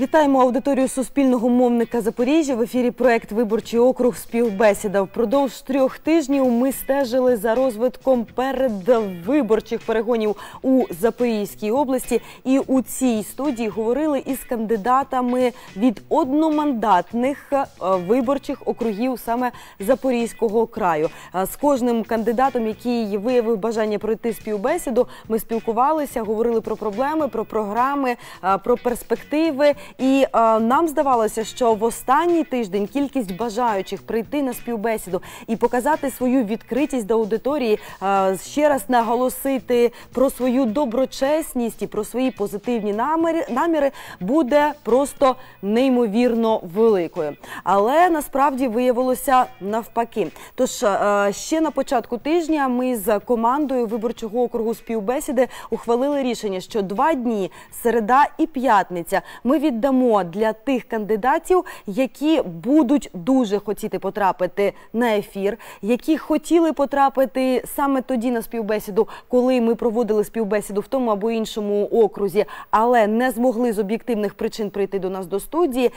Вітаємо аудиторію Суспільного мовника Запоріжжя. В ефірі проект «Виборчий округ. Співбесіда». Впродовж 3 тижнів ми стежили за розвитком передвиборчих перегонів у Запорізькій області. І у цій студії говорили із кандидатами від одномандатних виборчих округів саме Запорізького краю. З кожним кандидатом, який виявив бажання пройти співбесіду, ми спілкувалися, говорили про проблеми, про програми, про перспективи. І нам здавалося, що в останній тиждень кількість бажаючих прийти на співбесіду і показати свою відкритість до аудиторії, ще раз наголосити про свою доброчесність і про свої позитивні наміри, буде просто неймовірно великою. Але насправді виявилося навпаки. Тож ще на початку тижня ми з командою виборчого округу співбесіди ухвалили рішення, що 2 дні, середа і п'ятниця, ми віддамо для тих кандидатів, які будуть дуже хотіти потрапити на ефір, які хотіли потрапити саме тоді на співбесіду, коли ми проводили співбесіду в тому або іншому окрузі, але не змогли з об'єктивних причин прийти до нас до студії.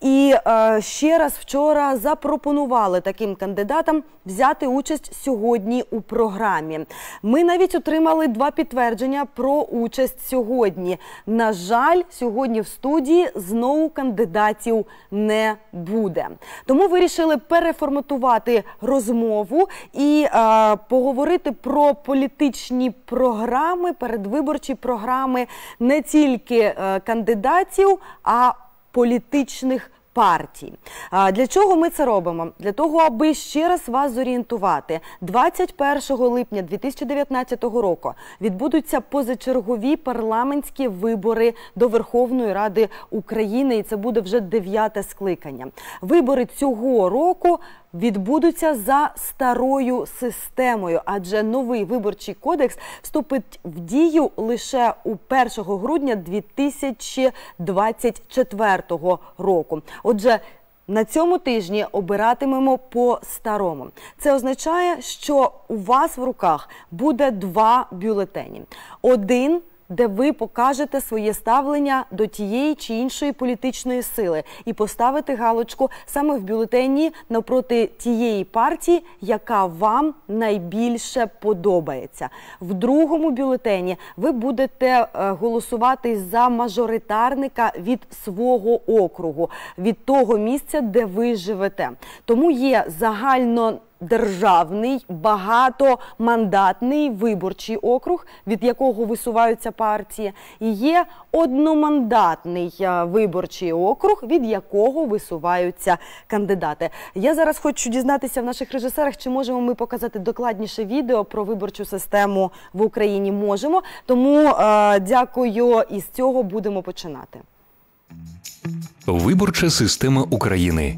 І ще раз вчора запропонували таким кандидатам взяти участь сьогодні у програмі. Ми навіть отримали 2 підтвердження про участь сьогодні. На жаль, сьогодні в студії знову кандидатів не буде. Тому вирішили переформатувати розмову і поговорити про політичні програми, передвиборчі програми не тільки кандидатів, а політичних партій. Для чого ми це робимо? Для того, аби ще раз вас зорієнтувати. 21 липня 2019 року відбудуться позачергові парламентські вибори до Верховної Ради України, і це буде вже 9-те скликання. Вибори цього року відбудуться за старою системою, адже новий виборчий кодекс вступить в дію лише у 1 грудня 2024 року. Отже, на цьому тижні обиратимемо по-старому. Це означає, що у вас в руках буде 2 бюлетені. Один – де ви покажете своє ставлення до тієї чи іншої політичної сили і поставите галочку саме в бюлетені навпроти тієї партії, яка вам найбільше подобається. В другому бюлетені ви будете голосувати за мажоритарника від свого округу, від того місця, де ви живете. Тому є загально державний, багатомандатний виборчий округ, від якого висуваються партії, і є одномандатний виборчий округ, від якого висуваються кандидати. Я зараз хочу дізнатися в наших режисерах, чи можемо ми показати докладніше відео про виборчу систему в Україні. Можемо, тому дякую, і з цього будемо починати. Виборча система України.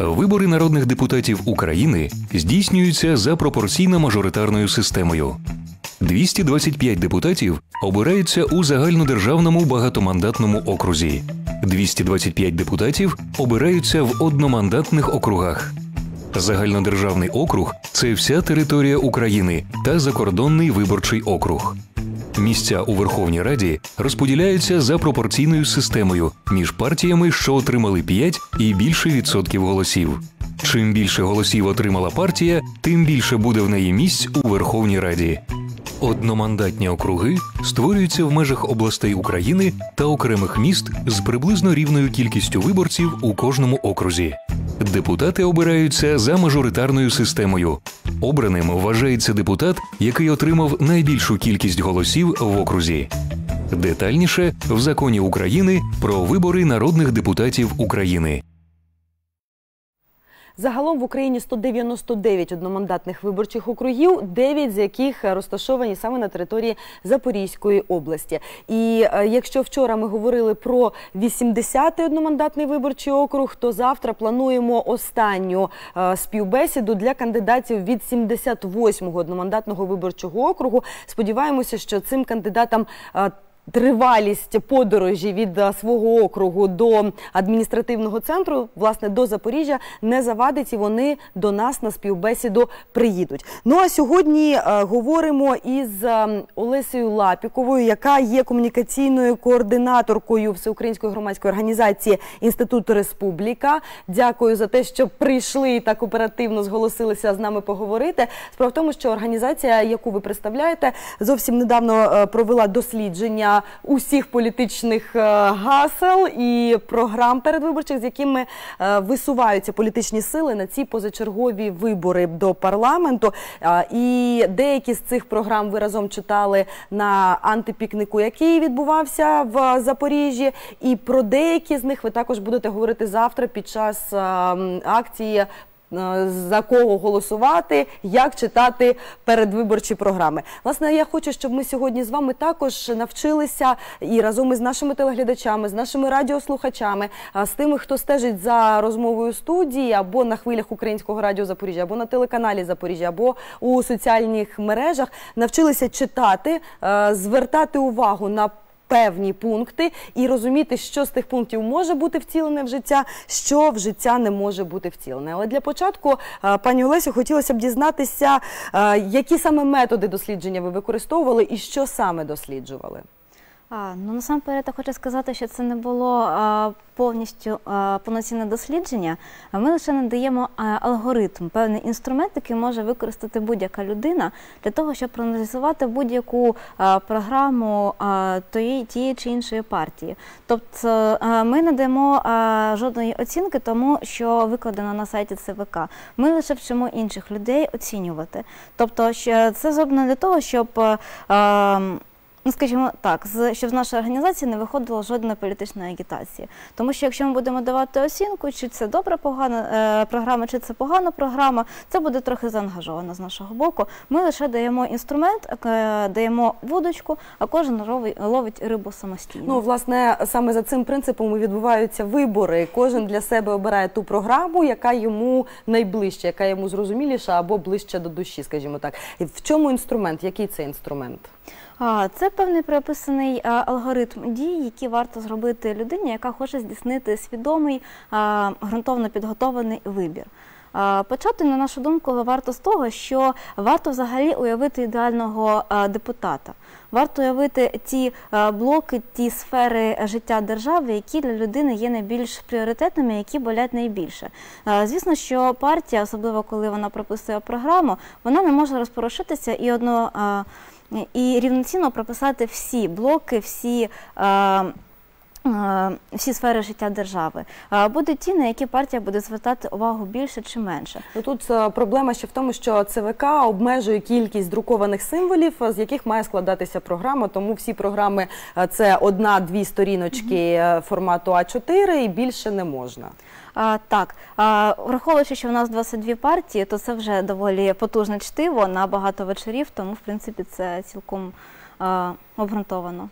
Вибори народних депутатів України здійснюються за пропорційно-мажоритарною системою. 225 депутатів обираються у загальнодержавному багатомандатному окрузі. 225 депутатів обираються в одномандатних округах. Загальнодержавний округ – це вся територія України та закордонний виборчий округ. Місця у Верховній Раді розподіляються за пропорційною системою між партіями, що отримали 5 і більше відсотків голосів. Чим більше голосів отримала партія, тим більше буде в неї місць у Верховній Раді. Одномандатні округи створюються в межах областей України та окремих міст з приблизно рівною кількістю виборців у кожному окрузі. Депутати обираються за мажоритарною системою. Обраним вважається депутат, який отримав найбільшу кількість голосів в окрузі. Детальніше в Законі України про вибори народних депутатів України. Загалом в Україні 199 одномандатних виборчих округів, 9 з яких розташовані саме на території Запорізької області. І якщо вчора ми говорили про 80-й одномандатний виборчий округ, то завтра плануємо останню співбесіду для кандидатів від 78-го одномандатного виборчого округу. Сподіваємося, що цим кандидатам тривалість подорожі від свого округу до адміністративного центру, власне, до Запоріжжя, не завадить, і вони до нас на співбесіду приїдуть. Ну, а сьогодні говоримо із Олесією Лапіковою, яка є комунікаційною координаторкою Всеукраїнської громадської організації «Інститут Республіка». Дякую за те, що прийшли і так оперативно зголосилися з нами поговорити. Справа в тому, що організація, яку ви представляєте, зовсім недавно провела дослідження усіх політичних гасел і програм передвиборчих, з якими висуваються політичні сили на ці позачергові вибори до парламенту. І деякі з цих програм ви разом читали на антипікнику, який відбувався в Запоріжжі. І про деякі з них ви також будете говорити завтра під час акції за кого голосувати, як читати передвиборчі програми. Власне, я хочу, щоб ми сьогодні з вами також навчилися і разом із нашими телеглядачами, з нашими радіослухачами, з тими, хто стежить за розмовою студії або на хвилях Українського радіо Запоріжжя, або на телеканалі Запоріжжя, або у соціальних мережах, навчилися читати, звертати увагу на певні пункти і розуміти, що з тих пунктів може бути втілене в життя, що в життя не може бути втілене. Але для початку, пані Олесю, хотілося б дізнатися, які саме методи дослідження ви використовували і що саме досліджували? Ну, насамперед, я хочу сказати, що це не було повністю повноцінне дослідження. Ми лише надаємо алгоритм, певний інструмент, який може використати будь-яка людина для того, щоб проаналізувати будь-яку програму тієї чи іншої партії. Тобто ми не даємо жодної оцінки тому, що викладено на сайті ЦВК. Ми лише вчимо інших людей оцінювати. Тобто це зроблено для того, щоб... Скажімо так, щоб з нашої організації не виходило жодної політичної агітації. Тому що якщо ми будемо давати оцінку, чи це добра програма, чи це погана програма, це буде трохи заангажовано з нашого боку. Ми лише даємо інструмент, даємо вудочку, а кожен ловить рибу самостійно. Ну, власне, саме за цим принципом і відбуваються вибори. Кожен для себе обирає ту програму, яка йому найближча, яка йому зрозуміліша або ближча до душі, скажімо так. В чому інструмент? Який це інструмент? Це певний прописаний алгоритм дій, які варто зробити людині, яка хоче здійснити свідомий, ґрунтовно підготовлений вибір. Почати, на нашу думку, варто з того, що варто взагалі уявити ідеального депутата. Варто уявити ті блоки, ті сфери життя держави, які для людини є найбільш пріоритетними, які болять найбільше. Звісно, що партія, особливо коли вона прописує програму, вона не може розпорошитися і рівноцінно прописати всі блоки, всі сфери життя держави. Будуть ті, на які партія буде звертати увагу більше чи менше. Тут проблема ще в тому, що ЦВК обмежує кількість друкованих символів, з яких має складатися програма, тому всі програми – це одна-дві сторіночки формату А4 і більше не можна. Так, враховуючи, що в нас 22 партії, то це вже доволі потужне чтиво на багато вечорів, тому, в принципі, це цілком обґрунтовано.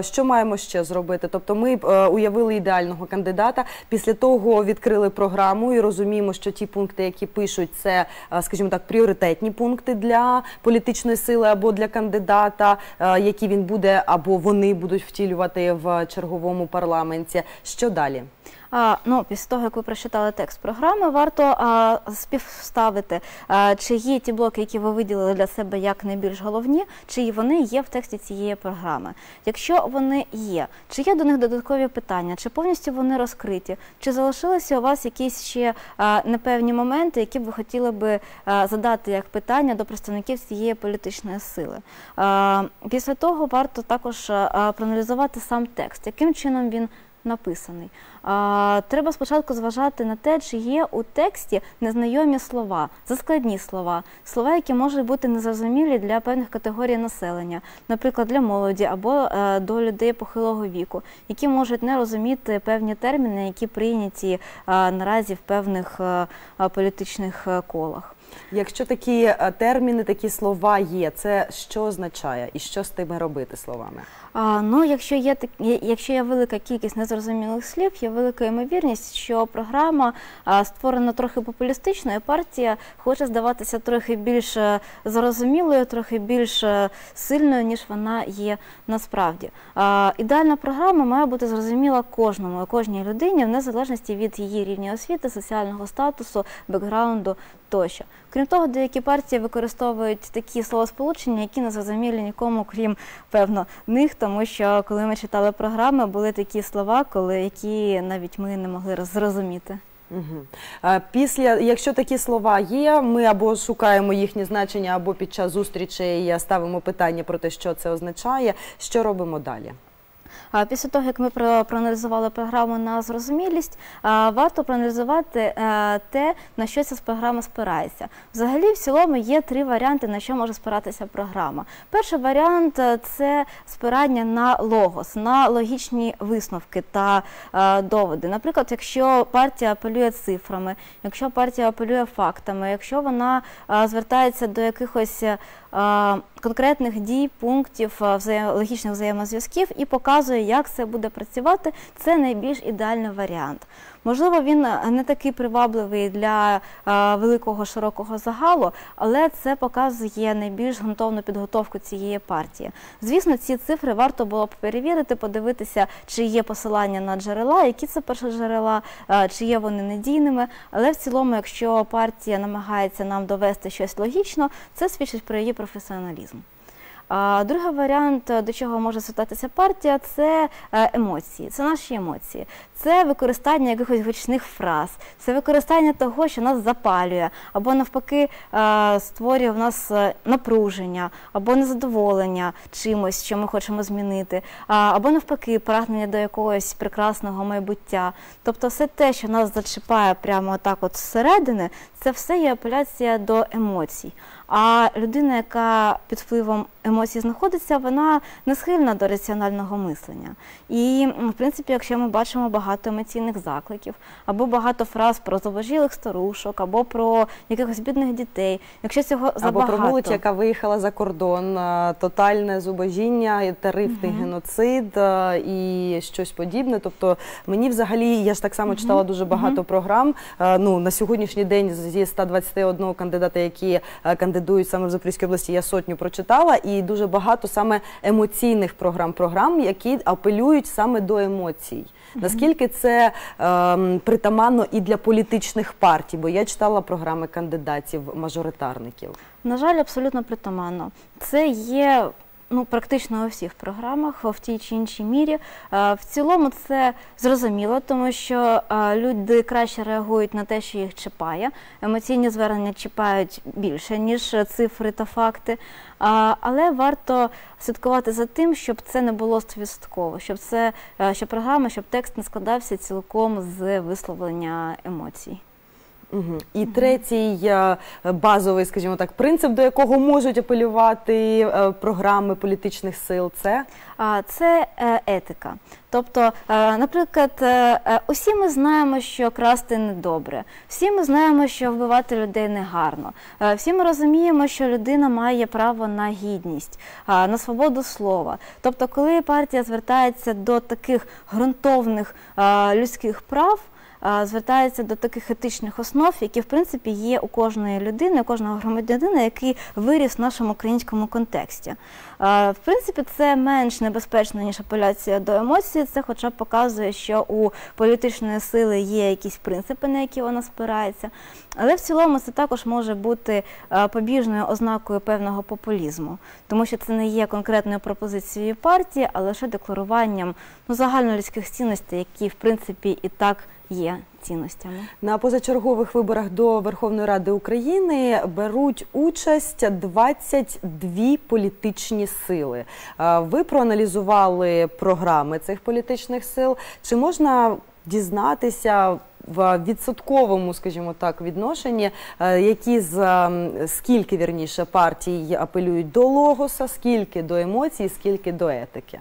Що маємо ще зробити? Тобто ми уявили ідеального кандидата, після того відкрили програму і розуміємо, що ті пункти, які пишуть, це, скажімо так, пріоритетні пункти для політичної сили або для кандидата, які він буде або вони будуть втілювати в черговому парламенті. Що далі? Ну, після того, як ви прочитали текст програми, варто співставити, чи є ті блоки, які ви виділили для себе як найбільш головні, чи вони є в тексті цієї програми. Якщо вони є, чи є до них додаткові питання, чи повністю вони розкриті, чи залишилися у вас якісь ще непевні моменти, які б ви хотіли би задати як питання до представників цієї політичної сили. Після того варто також проаналізувати сам текст, яким чином він написаний. Треба спочатку зважати на те, чи є у тексті незнайомі слова, заскладні слова, слова, які можуть бути незрозумілі для певних категорій населення, наприклад, для молоді або до людей похилого віку, які можуть не розуміти певні терміни, які прийняті наразі в певних політичних колах. Якщо такі терміни, такі слова є, це що означає і що з тими робити словами? Ну, якщо є велика кількість незрозумілих слів, є велика ймовірність, що програма створена трохи популістично, і партія хоче здаватися трохи більш зрозумілою, трохи більш сильною, ніж вона є насправді. Ідеальна програма має бути зрозуміла кожному, кожній людині, в незалежності від її рівня освіти, соціального статусу, бекграунду тощо. Крім того, деякі партії використовують такі словосполучення, які не зрозумілі нікому, крім, певно, них, тому що, коли ми читали програми, були такі слова, які навіть ми не могли зрозуміти. Після, якщо такі слова є, ми або шукаємо їхні значення, або під час зустрічей ставимо питання про те, що це означає, що робимо далі? Після того, як ми проаналізували програму на зрозумілість, варто проаналізувати те, на що ця програма спирається. Взагалі, в цілому, є три варіанти, на що може спиратися програма. Перший варіант – це спирання на логос, на логічні висновки та доводи. Наприклад, якщо партія апелює цифрами, якщо партія апелює фактами, якщо вона звертається до якихось конкретних дій, пунктів, логічних взаємозв'язків і показує, як це буде працювати, це найбільш ідеальний варіант. Можливо, він не такий привабливий для великого, широкого загалу, але це показує найбільш ґрунтовну підготовку цієї партії. Звісно, ці цифри варто було б перевірити, подивитися, чи є посилання на джерела, які це першоджерела, чи є вони надійними. Але в цілому, якщо партія намагається нам довести щось логічно, це свідчить про її професіоналізм. Другий варіант, до чого може звертатися партія, це емоції, це наші емоції. Це використання якихось гучних фраз, це використання того, що нас запалює, або навпаки створює в нас напруження, або незадоволення чимось, що ми хочемо змінити, або навпаки прагнення до якогось прекрасного майбуття. Тобто все те, що нас зачіпає прямо так от зсередини, це все є апеляція до емоцій. А людина, яка під впливом емоцій знаходиться, вона не схильна до раціонального мислення. І, в принципі, якщо ми бачимо багато емоційних закликів, або багато фраз про зубожілих старушок, або про якихось бідних дітей, якщо цього забагато... Або про молодь, яка виїхала за кордон, тотальне зубожіння, тарифний геноцид і щось подібне. Тобто, мені взагалі, я ж так само читала дуже багато програм, ну, на сьогоднішній день зі 121 кандидата, які кандидують саме в Запорізькій області, я сотню прочитала, і дуже багато саме емоційних програм, які апелюють саме до емоцій. Наскільки це притаманно і для політичних партій? Бо я читала програми кандидатів-мажоритарників. На жаль, абсолютно притаманно. Це є... Ну, практично у всіх програмах, в тій чи іншій мірі. В цілому це зрозуміло, тому що люди краще реагують на те, що їх чіпає. Емоційні звернення чіпають більше, ніж цифри та факти. Але варто слідкувати за тим, щоб це не було стовідсотково, щоб програма, щоб текст не складався цілком з висловлення емоцій. І третій базовий, скажімо так, принцип, до якого можуть апелювати програми політичних сил, це? Це етика. Тобто, наприклад, усі ми знаємо, що красти недобре, всі ми знаємо, що вбивати людей негарно, всі ми розуміємо, що людина має право на гідність, на свободу слова. Тобто, коли партія звертається до таких ґрунтовних людських прав, звертається до таких етичних основ, які, в принципі, є у кожної людини, у кожного громадянина, який виріс в нашому українському контексті. В принципі, це менш небезпечно, ніж апеляція до емоцій. Це хоча б показує, що у політичної сили є якісь принципи, на які вона спирається. Але в цілому це також може бути побіжною ознакою певного популізму. Тому що це не є конкретною пропозицією партії, а лише декларуванням загальнолюдських цінностей, які, в принципі, і так є цінностями. На позачергових виборах до Верховної Ради України беруть участь 22 політичні сили. Ви проаналізували програми цих політичних сил. Чи можна дізнатися в відсотковому, скажімо так, відношенні, які скільки, вірніше, партій апелюють до логоса, скільки до емоцій, скільки до етики?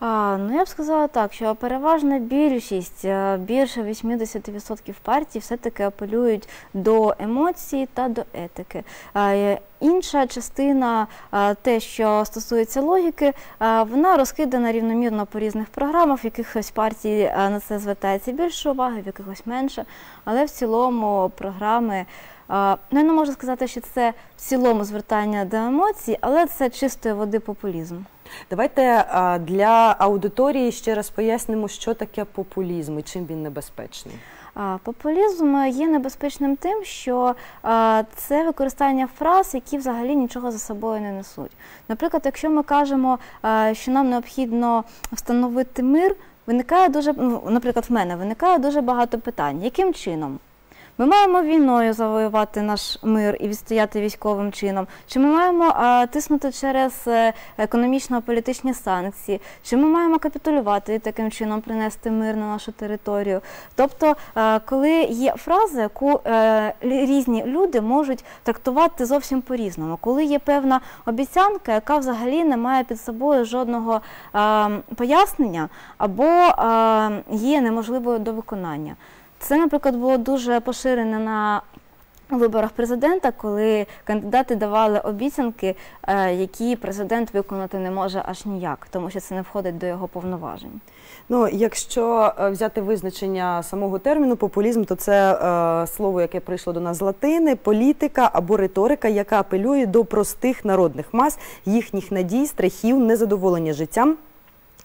Ну, я б сказала так, що переважна більшість, більше 80% партій все-таки апелюють до емоцій та до етики. Інша частина, те, що стосується логіки, вона розкидана рівномірно по різних програмах, в якихось партій на це звертається більше уваги, в якихось менше, але в цілому програми... Ну, я не можу сказати, що це в цілому звертання до емоцій, але це чистої води популізм. Давайте для аудиторії ще раз пояснимо, що таке популізм і чим він небезпечний. Популізм є небезпечним тим, що це використання фраз, які взагалі нічого за собою не несуть. Наприклад, якщо ми кажемо, що нам необхідно встановити мир, наприклад, в мене виникає дуже багато питань. Яким чином? Ми маємо війною завоювати наш мир і відстояти військовим чином? Чи ми маємо тиснути через економічно-політичні санкції? Чи ми маємо капітулювати і таким чином принести мир на нашу територію? Тобто, коли є фраза, яку різні люди можуть трактувати зовсім по-різному, коли є певна обіцянка, яка взагалі не має під собою жодного пояснення або є неможливою до виконання. Це, наприклад, було дуже поширене на виборах президента, коли кандидати давали обіцянки, які президент виконати не може аж ніяк, тому що це не входить до його повноважень. Ну, якщо взяти визначення самого терміну популізм, то це слово, яке прийшло до нас з латини, політика або риторика, яка апелює до простих народних мас, їхніх надій, страхів, незадоволення життям,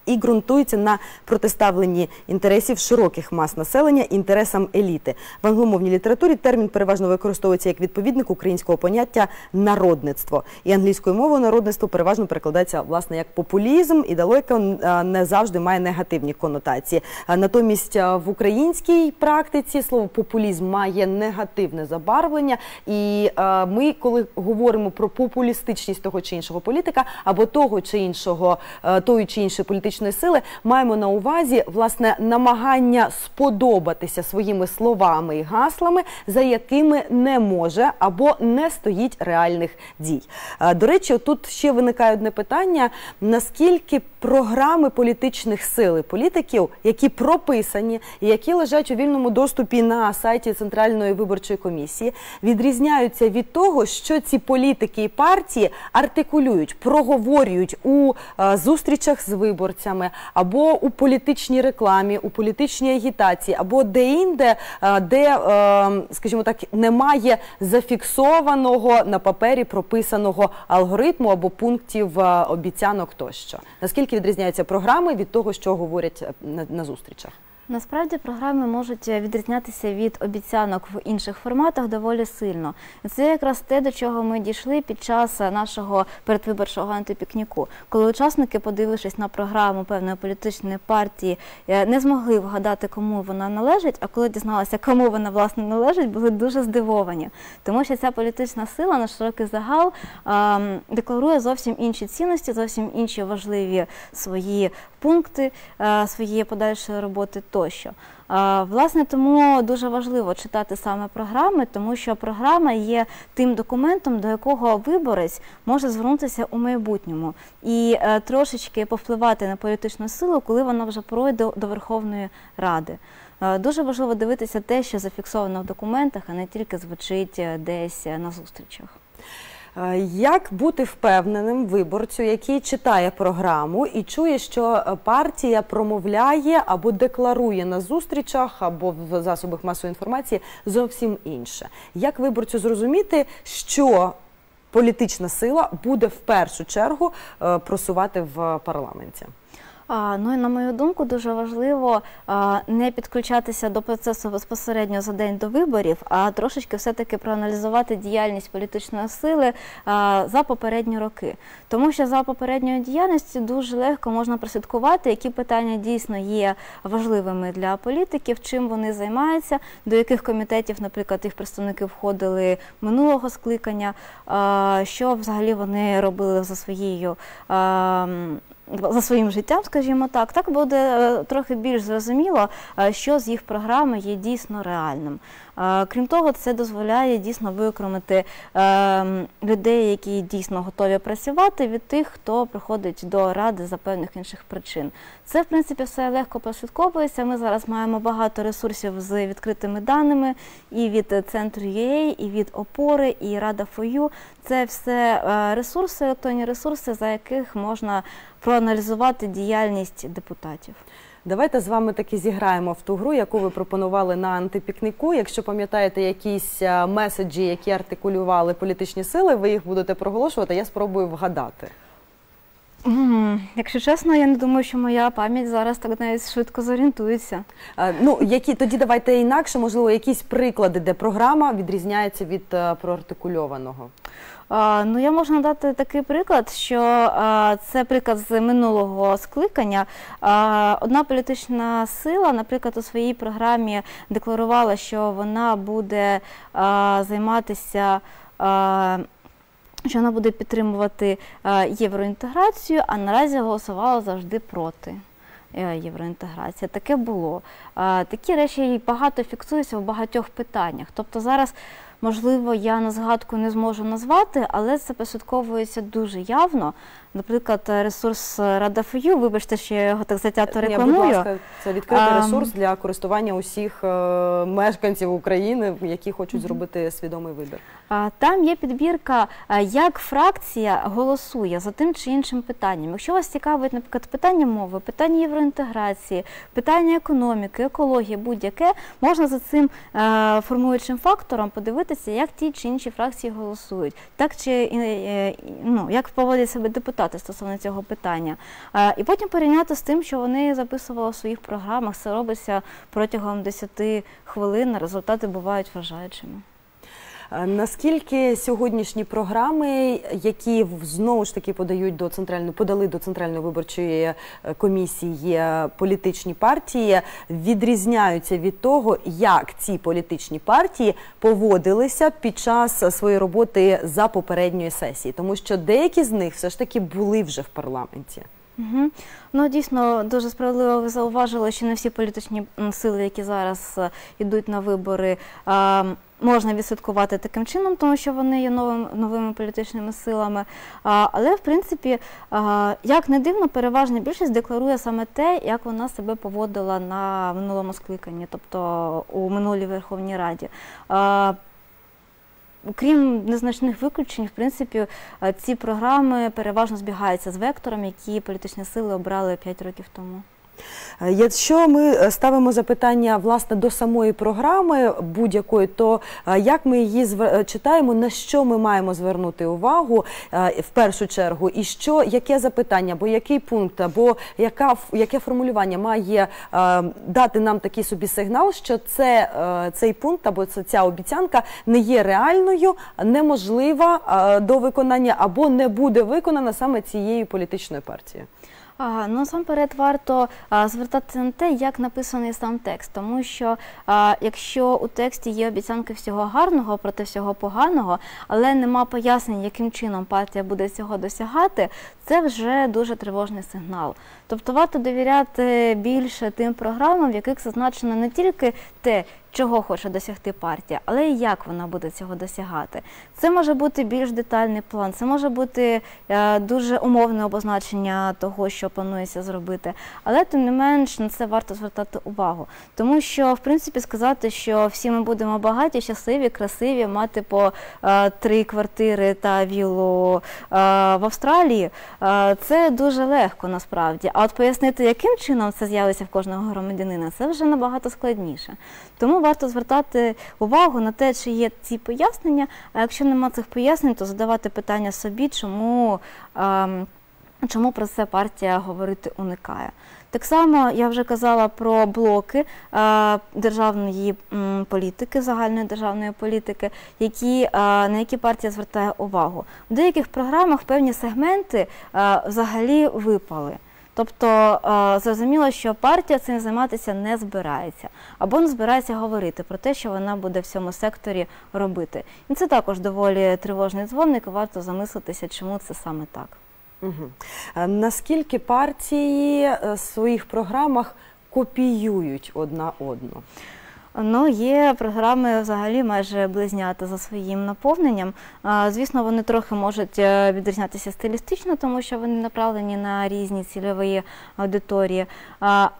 і ґрунтується на протиставленні інтересів широких мас населення інтересам еліти. В англомовній літературі термін переважно використовується як відповідник українського поняття «народництво». І англійською мовою «народництво» переважно перекладається, власне, як популізм, і далеко не завжди має негативні конотації. Натомість в українській практиці слово «популізм» має негативне забарвлення, і ми, коли говоримо про популістичність того чи іншого політика, або тої чи іншої політичної сили, маємо на увазі, власне, намагання сподобатися своїми словами і гаслами, за якими не може або не стоїть реальних дій. До речі, тут ще виникає одне питання, наскільки програми політичних сил і політиків, які прописані і які лежать у вільному доступі на сайті Центральної виборчої комісії, відрізняються від того, що ці політики і партії артикулюють, проговорюють у зустрічах з виборцями, або у політичній рекламі, у політичній агітації, або де-інде, де, скажімо так, немає зафіксованого на папері прописаного алгоритму або пунктів обіцянок тощо. Наскільки відрізняються програми від того, що говорять на зустрічах? Насправді програми можуть відрізнятися від обіцянок в інших форматах доволі сильно. Це якраз те, до чого ми дійшли під час нашого передвиборчого антипікніку. Коли учасники, подивившись на програму певної політичної партії, не змогли вгадати, кому вона належить, а коли дізналися, кому вона, власне, належить, були дуже здивовані. Тому що ця політична сила на широкий загал декларує зовсім інші цінності, зовсім інші важливі свої пункти, свої подальші роботи тощо. Власне, тому дуже важливо читати саме програми, тому що програма є тим документом, до якого виборець може звернутися у майбутньому і трошечки повпливати на політичну силу, коли вона вже пройде до Верховної Ради. Дуже важливо дивитися те, що зафіксовано в документах, а не тільки звучить десь на зустрічах. Як бути впевненим виборцю, який читає програму і чує, що партія промовляє або декларує на зустрічах або в засобах масової інформації зовсім інше? Як виборцю зрозуміти, що політична сила буде в першу чергу просувати в парламенті? Ну і, на мою думку, дуже важливо не підключатися до процесу безпосередньо за день до виборів, а трошечки все-таки проаналізувати діяльність політичної сили за попередні роки. Тому що за попередньою діяльністю дуже легко можна прослідкувати, які питання дійсно є важливими для політиків, чим вони займаються, до яких комітетів, наприклад, їх представники входили минулого скликання, що взагалі вони робили за своєю за своїм життям, скажімо так буде трохи більш зрозуміло, що з їх програми є дійсно реальним. Крім того, це дозволяє дійсно виокремити людей, які дійсно готові працювати, від тих, хто приходить до Ради за певних інших причин. Це, в принципі, все легко прослідковується. Ми зараз маємо багато ресурсів з відкритими даними і від Центру.УЕІ, і від Опори, і Rada.4You. Це все ресурси, електронні ресурси, за яких можна проаналізувати діяльність депутатів. Давайте з вами таки зіграємо в ту гру, яку ви пропонували на антипікніку. Якщо пам'ятаєте якісь меседжі, які артикулювали політичні сили, ви їх будете проголошувати, я спробую вгадати. Якщо чесно, я не думаю, що моя пам'ять зараз так навіть швидко зорієнтується. Ну, тоді давайте інакше, можливо, якісь приклади, де програма відрізняється від проартикульованого. Ну, я можу надати такий приклад, що це приклад з минулого скликання. Одна політична сила, наприклад, у своїй програмі декларувала, що вона буде займатися, що вона буде підтримувати євроінтеграцію, а наразі голосувала завжди проти євроінтеграції. Таке було. Такі речі багато фіксуються в багатьох питаннях. Тобто зараз, можливо, я на згадку не зможу назвати, але це прослідковується дуже явно. Наприклад, ресурс Rada.4You, вибачте, що я його так затято рекламую. Будь ласка, це відкритий ресурс для користування усіх мешканців України, які хочуть зробити свідомий вибір. Там є підбірка, як фракція голосує за тим чи іншим питанням. Якщо вас цікавить, наприклад, питання мови, питання євроінтеграції, питання економіки, екології, будь-яке, можна за цим формуючим фактором подивитися, як ті чи інші фракції голосують, як поводять себе депутати стосовно цього питання. І потім порівняти з тим, що вони записували в своїх програмах. Це робиться протягом 10 хвилин, результати бувають вражаючими. Наскільки сьогоднішні програми, які знову ж таки подали до Центральної виборчої комісії політичні партії, відрізняються від того, як ці політичні партії поводилися під час своєї роботи за попередньої сесії? Тому що деякі з них все ж таки були вже в парламенті. Ну, дійсно, дуже справедливо ви зауважили, що не всі політичні сили, які зараз йдуть на вибори, можна відслідкувати таким чином, тому що вони є новими політичними силами. Але, в принципі, як не дивно, переважна більшість декларує саме те, як вона себе поводила на минулому скликанні, тобто у минулій Верховній Раді. Крім незначних виключень, в принципі, ці програми переважно збігаються з вектором, які політичні сили обрали 5 років тому. Якщо ми ставимо запитання, власне, до самої програми будь-якої, то як ми її читаємо, на що ми маємо звернути увагу в першу чергу, і яке запитання, або який пункт, або яке формулювання має дати нам такий собі сигнал, що цей пункт або ця обіцянка не є реальною, неможлива до виконання або не буде виконана саме цією політичною партією? Ну, насамперед, варто звертатися на те, як написаний сам текст, тому що якщо у тексті є обіцянки всього гарного проти всього поганого, але нема пояснень, яким чином партія буде цього досягати, це вже дуже тривожний сигнал. Тобто варто довіряти більше тим програмам, в яких зазначено не тільки те, чого хоче досягти партія, але і як вона буде цього досягати. Це може бути більш детальний план, це може бути дуже умовне обозначення того, що планується зробити, але тим не менш на це варто звертати увагу. Тому що, в принципі, сказати, що всі ми будемо багаті, щасливі, красиві, мати по 3 квартири та віллу в Австралії, це дуже легко насправді. А от пояснити, яким чином це з'явиться в кожного громадянина, це вже набагато складніше. Тому варто звертати увагу на те, чи є ці пояснення, а якщо нема цих пояснень, то задавати питання собі, чому про це партія говорити уникає. Так само я вже казала про блоки державної політики, загальної державної політики, на які партія звертає увагу. В деяких програмах певні сегменти взагалі випали. Тобто зрозуміло, що партія цим займатися не збирається, або не збирається говорити про те, що вона буде в цьому секторі робити. І це також доволі тривожний дзвоник, і варто замислитися, чому це саме так. Наскільки партії в своїх програмах копіюють одна одну? Ну, є програми взагалі майже близнята за своїм наповненням. Звісно, вони трохи можуть відрізнятися стилістично, тому що вони направлені на різні цільові аудиторії.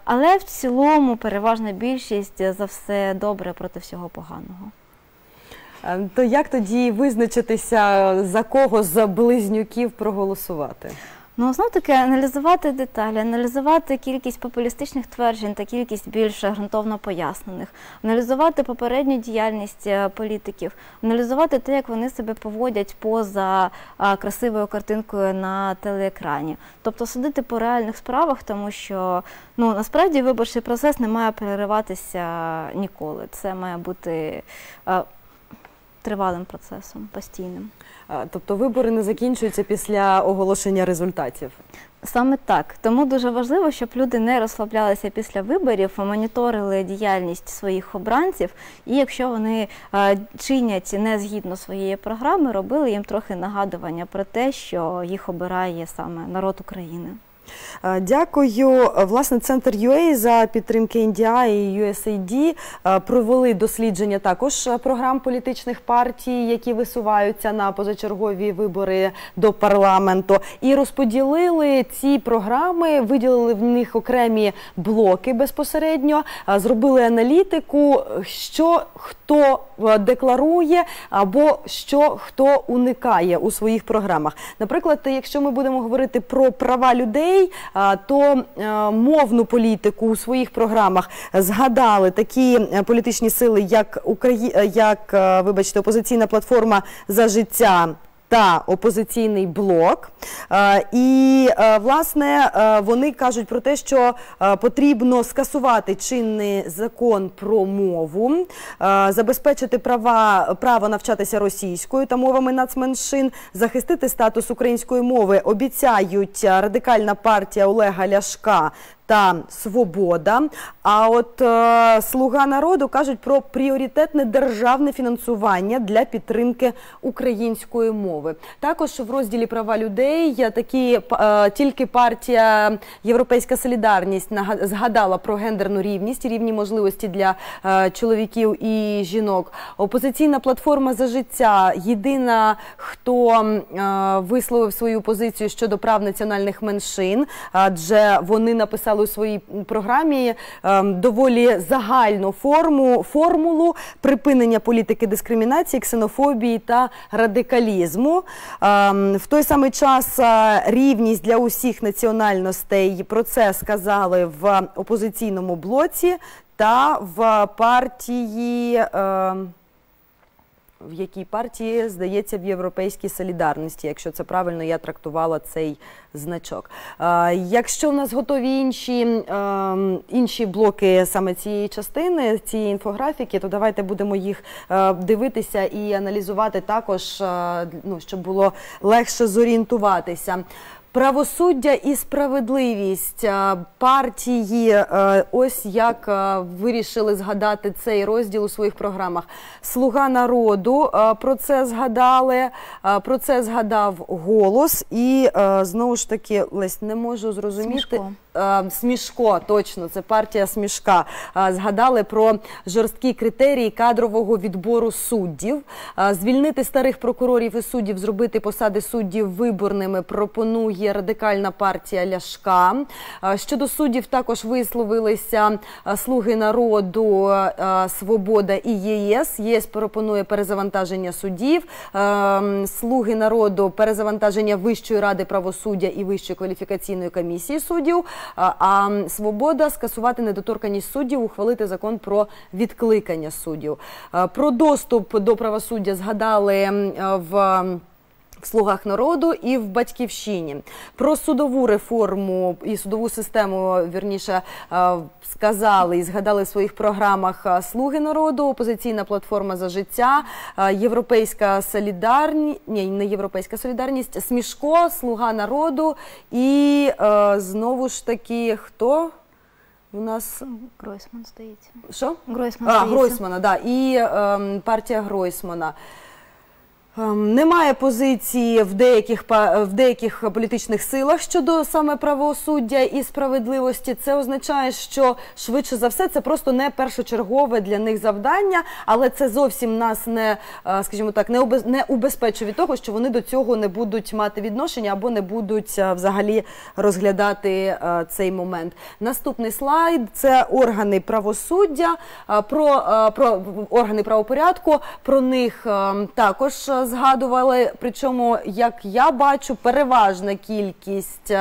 Але в цілому переважна більшість за все добре проти всього поганого. То як тоді визначитися, за кого з близнюків проголосувати? Ну, знов-таки, аналізувати деталі, аналізувати кількість популістичних тверджень та кількість більш ґрунтовно пояснених, аналізувати попередню діяльність політиків, аналізувати те, як вони себе поводять поза красивою картинкою на телеекрані. Тобто судити по реальних справах, тому що, ну, насправді виборчий процес не має перериватися ніколи. Це має бути тривалим процесом, постійним. Тобто вибори не закінчуються після оголошення результатів? Саме так. Тому дуже важливо, щоб люди не розслаблялися після виборів, моніторили діяльність своїх обранців і, якщо вони чинять не згідно своєї програми, робили їм трохи нагадування про те, що їх обирає саме народ України. Дякую. Власне, Центр.УЕІ за підтримки NDI і USAID провели дослідження також програм політичних партій, які висуваються на позачергові вибори до парламенту. І розподілили ці програми, виділили в них окремі блоки безпосередньо, зробили аналітику, що хто декларує або що хто уникає у своїх програмах. Наприклад, якщо ми будемо говорити про права людей, то мовну політику у своїх програмах згадали такі політичні сили, як, вибачте, Опозиційна платформа «За життя» та Опозиційний блок. І, власне, вони кажуть про те, що потрібно скасувати чинний закон про мову, забезпечити право навчатися російською та мовами нацменшин, захистити статус української мови обіцяють Радикальна партія Олега Ляшка та «Свобода». А от «Слуга народу» кажуть про пріоритетне державне фінансування для підтримки української мови. Також в розділі «Права людей» тільки партія «Європейська Солідарність» згадала про гендерну рівність і рівні можливості для чоловіків і жінок. Опозиційна платформа «За життя» єдина, хто висловив свою позицію щодо прав національних меншин, адже вони написали у своїй програмі доволі загальну формулу припинення політики дискримінації, ксенофобії та радикалізму. В той самий час рівність для усіх національностей, про це сказали в Опозиційному блоці та в партії... В якій партії, здається, в Європейській Солідарності, якщо це правильно, я трактувала цей значок. Якщо в нас готові інші блоки саме цієї частини, цієї інфографіки, то давайте будемо їх дивитися і аналізувати також, щоб було легше зорієнтуватися. Правосуддя і справедливість партії, ось як вирішили згадати цей розділ у своїх програмах. «Слуга народу» про це згадали, про це згадав «Голос» і, знову ж таки, Лесь, не можу зрозуміти... Смешко, точно, це партія Смешка. Згадали про жорсткі критерії кадрового відбору суддів. Звільнити старих прокурорів і суддів, зробити посади суддів виборними пропонує Радикальна партія Ляшка. Щодо суддів також висловилися «Слуги народу», «Свобода» і ЄС. ЄС пропонує перезавантаження суддів, «Слуги народу» – перезавантаження Вищої ради правосуддя і Вищої кваліфікаційної комісії суддів. А «Свобода» – скасувати недоторканність суддів, ухвалити закон про відкликання суддів. Про доступ до правосуддя згадали в «Слугах народу» і в «Батьківщині». Про судову реформу і судову систему, вірніше, сказали і згадали в своїх програмах «Слуги народу», «Опозиційна платформа за життя», «Європейська солідарність», ні, не «Європейська солідарність», «Смешко», «Слуга народу» і, знову ж таки, хто? У нас... Гройсман, здається. Що? Гройсмана, так, і партія Гройсмана. Немає позиції в деяких політичних силах щодо саме правосуддя і справедливості. Це означає, що швидше за все це просто не першочергове для них завдання, але це зовсім нас не, скажімо так, не убезпечує від того, що вони до цього не будуть мати відношення або не будуть взагалі розглядати цей момент. Наступний слайд – це органи правосуддя, про органи правопорядку, про них також згадували, причому, як я бачу, переважна кількість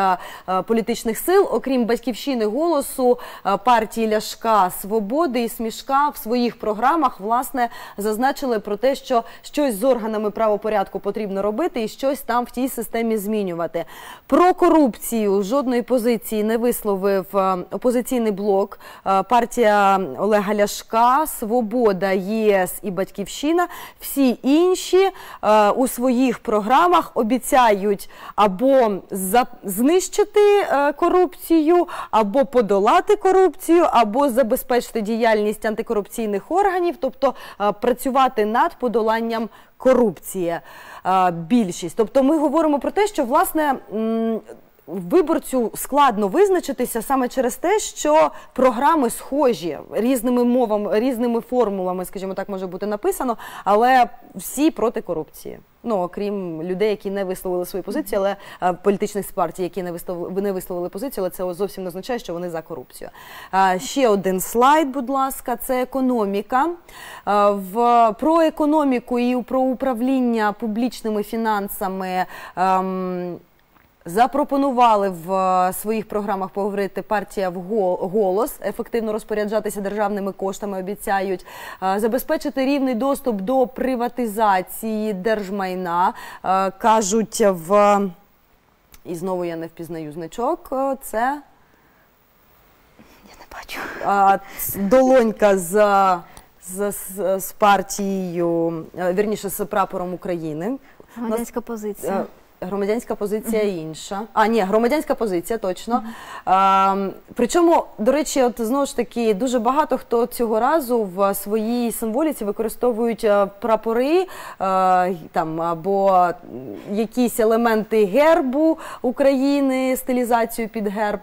політичних сил, окрім Батьківщини, Голосу, партії Ляшка, Свободи і Смішка, в своїх програмах, власне, зазначили про те, що щось з органами правопорядку потрібно робити і щось там в тій системі змінювати. Про корупцію жодної позиції не висловив Опозиційний блок, партія Олега Ляшка, Свобода, ЄС і Батьківщина. Всі інші у своїх програмах обіцяють або знищити корупцію, або подолати корупцію, або забезпечити діяльність антикорупційних органів, тобто працювати над подоланням корупції більшість. Тобто ми говоримо про те, що, власне, виборцю складно визначитися саме через те, що програми схожі, різними мовами, різними формулами, скажімо так, може бути написано, але всі проти корупції. Ну, окрім людей, які не висловили свої позиції, але політичних партій, які не висловили позицію, але це зовсім не означає, що вони за корупцію. Ще один слайд, будь ласка, це економіка. Про економіку і про управління публічними фінансами запропонували в своїх програмах поговорити партія «Голос», ефективно розпоряджатися державними коштами обіцяють, забезпечити рівний доступ до приватизації держмайна, кажуть в... І знову я не впізнаю значок, це... Я не бачу. Долонька з партією, вірніше, з прапором України. Громадянська позиція. Громадянська позиція інша. А, ні, громадянська позиція, точно. Причому, до речі, от, знову ж таки, дуже багато хто цього разу в своїй символіці використовують прапори, там, або якісь елементи гербу України, стилізацію під герб.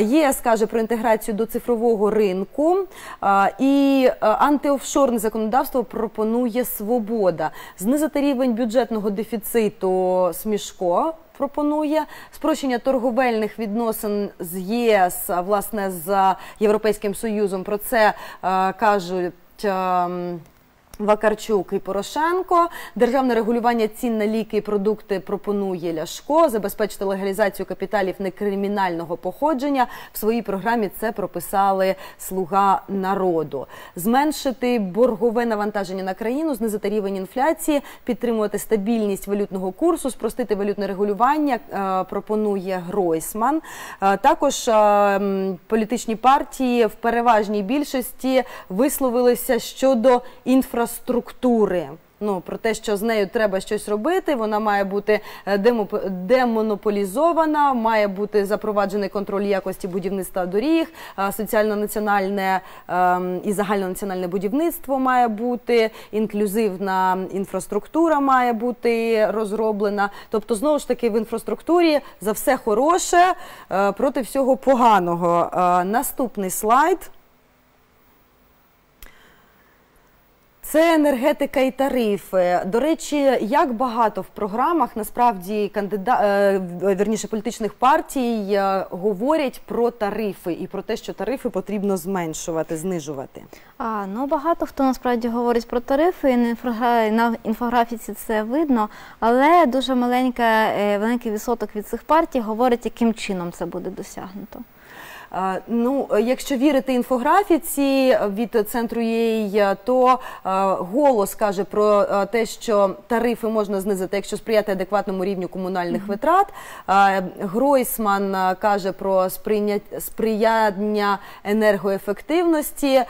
ЄС каже про інтеграцію до цифрового ринку. І антиофшорне законодавство пропонує Свобода. Знизити рівень бюджетного дефіциту Смішко пропонує, спрощення торговельних відносин з ЄС, власне, з Європейським Союзом. Про це кажуть Вакарчук і Порошенко. Державне регулювання цін на ліки і продукти пропонує Ляшко. Забезпечити легалізацію капіталів некримінального походження. В своїй програмі це прописали «Слуга народу». Зменшити боргове навантаження на країну, знизити рівень інфляції, підтримувати стабільність валютного курсу, спростити валютне регулювання пропонує Гройсман. Також політичні партії в переважній більшості висловилися щодо інфраструктури. Ну, про те, що з нею треба щось робити, вона має бути демонополізована, має бути запроваджений контроль якості будівництва доріг, соціально-національне і загальнонаціональне будівництво має бути, інклюзивна інфраструктура має бути розроблена. Тобто, знову ж таки, в інфраструктурі за все хороше, проти всього поганого. Наступний слайд. Це енергетика і тарифи. До речі, як багато в програмах, насправді, політичних партій говорять про тарифи і про те, що тарифи потрібно зменшувати, знижувати. Ну, багато хто, насправді, говорить про тарифи, і на інфографіці це видно, але дуже маленький відсоток від цих партій говорить, яким чином це буде досягнуто. Ну, якщо вірити інфографіці від Центру.УЕІ, то Голос каже про те, що тарифи можна знизити, якщо сприяти адекватному рівню комунальних витрат. Гройсман каже про сприяння енергоефективності.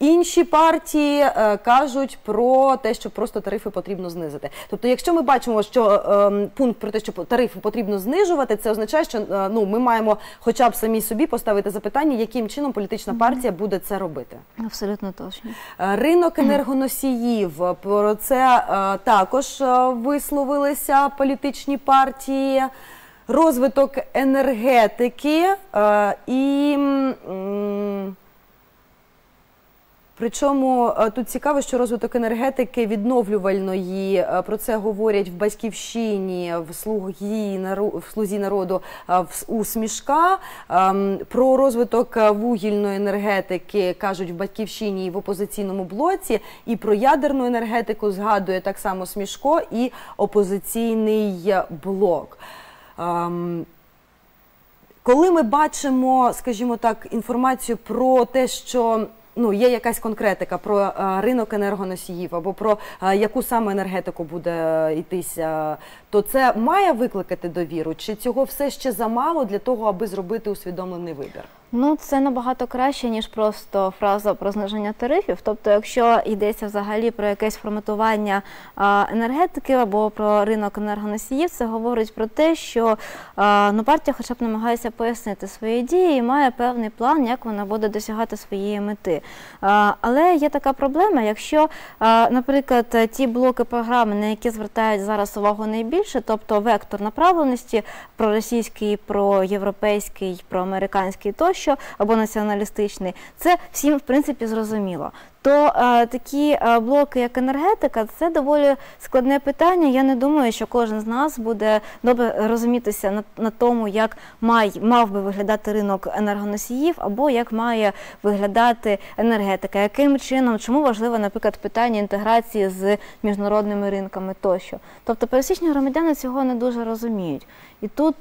Інші партії кажуть про те, що просто тарифи потрібно знизити. Тобто, якщо ми бачимо, що пункт про те, що тарифи потрібно знижувати, це означає, що ми маємо хоча б самі собі поставити запитання, яким чином політична партія буде це робити. Абсолютно точно. Ринок енергоносіїв, про це також висловилися політичні партії. Розвиток енергетики і... Причому тут цікаво, що розвиток енергетики відновлювальної, про це говорять в Батьківщині, в «Слузі народу», у Смешка. Про розвиток вугільної енергетики кажуть в Батьківщині і в опозиційному блоці. І про ядерну енергетику згадує так само Смешко і опозиційний блок. Коли ми бачимо, скажімо так, інформацію про те, що є якась конкретика про ринок енергоносіїв або про яку саме енергетику буде йтися, то це має викликати довіру? Чи цього все ще замало для того, аби зробити усвідомлений вибір? Це набагато краще, ніж просто фраза про зниження тарифів. Тобто, якщо йдеться взагалі про якесь форматування енергетики або про ринок енергоносіїв, це говорить про те, що партія хоча б намагається пояснити свої дії і має певний план, як вона буде досягати своєї мети. Але є така проблема, якщо, наприклад, ті блоки програми, на які звертають зараз увагу найбільше, тобто вектор направленості проросійський, проєвропейський, проамериканський тощо, або націоналістичний, це всім, в принципі, зрозуміло. То такі блоки, як енергетика, це доволі складне питання. Я не думаю, що кожен з нас буде добре розумітися на тому, як мав би виглядати ринок енергоносіїв, або як має виглядати енергетика, яким чином, чому важливо, наприклад, питання інтеграції з міжнародними ринками тощо. Тобто пересічні громадяни цього не дуже розуміють. І тут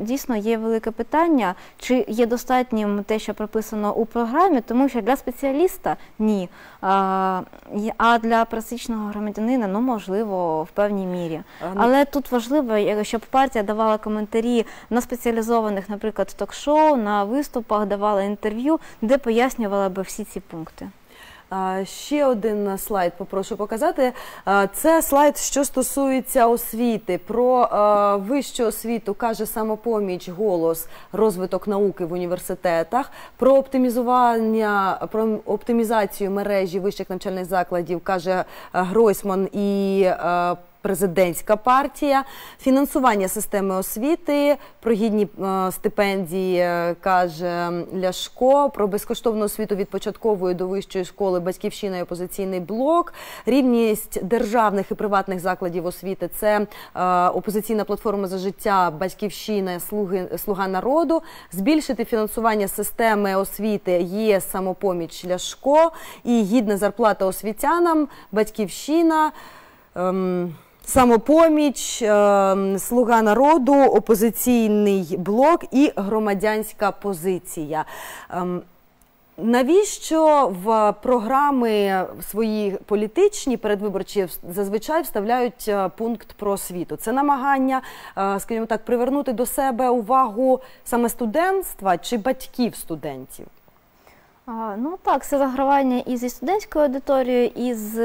дійсно є велике питання, чи є достатнім те, що прописано у програмі, тому що для спеціаліста – ні. А для пересічного громадянина, можливо, в певній мірі. Але тут важливо, щоб партія давала коментарі на спеціалізованих, наприклад, ток-шоу, на виступах, давала інтерв'ю, де пояснювала би всі ці пункти. Ще один слайд попрошу показати. Це слайд, що стосується освіти. Про вищу освіту каже «Самопоміч», «Голос», розвиток науки в університетах. Про оптимізацію мережі вищих навчальних закладів каже Гройсман і президентська партія. Фінансування системи освіти, про гідні стипендії каже Ляшко, про безкоштовну освіту від початкової до вищої школи Батьківщина і опозиційний блок, рівність державних і приватних закладів освіти, це опозиційна платформа «За життя», Батьківщина, «Слуга народу», збільшити фінансування системи освіти є «Самопоміч», Ляшко, і гідна зарплата освітянам, Батьківщина, «Самопоміч», «Слуга народу», «Опозиційний блок» і «Громадянська позиція». Навіщо в програми свої політичні передвиборчі зазвичай вставляють пункт про освіту? Це намагання, скажімо так, привернути до себе увагу саме студентства чи батьків студентів? Так, це загравання і зі студентською аудиторією, і з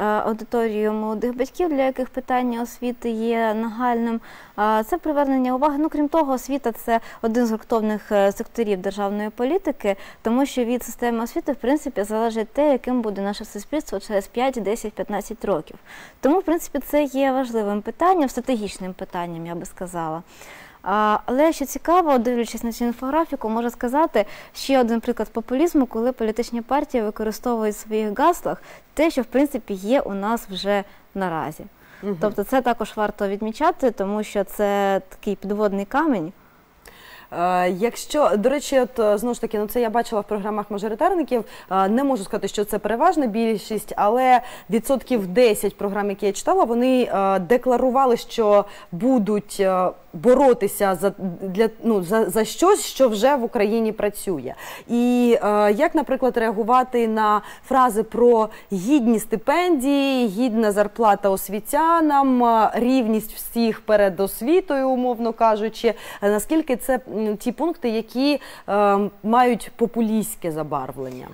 аудиторією молодих батьків, для яких питання освіти є нагальним. Це привернення уваги. Крім того, освіта – це один з грунтовних секторів державної політики, тому що від системи освіти, в принципі, залежить те, яким буде наше суспільство через 5, 10, 15 років. Тому, в принципі, це є важливим питанням, стратегічним питанням, я би сказала. Але, що цікаво, дивлячись на цю інфографіку, можу сказати ще один приклад популізму, коли політичні партії використовують в своїх гаслах те, що, в принципі, є у нас вже наразі. Тобто це також варто відмічати, тому що це такий підводний камінь. Якщо, до речі, знову ж таки, це я бачила в програмах мажоритарників, не можу сказати, що це переважна більшість, але відсотків 10 програм, які я читала, вони декларували, що будуть боротися за щось, що вже в Україні працює. І як, наприклад, реагувати на фрази про гідні стипендії, гідна зарплата освітянам, рівність всіх перед освітою, умовно кажучи, наскільки це ті пункти, які мають популістське забарвлення?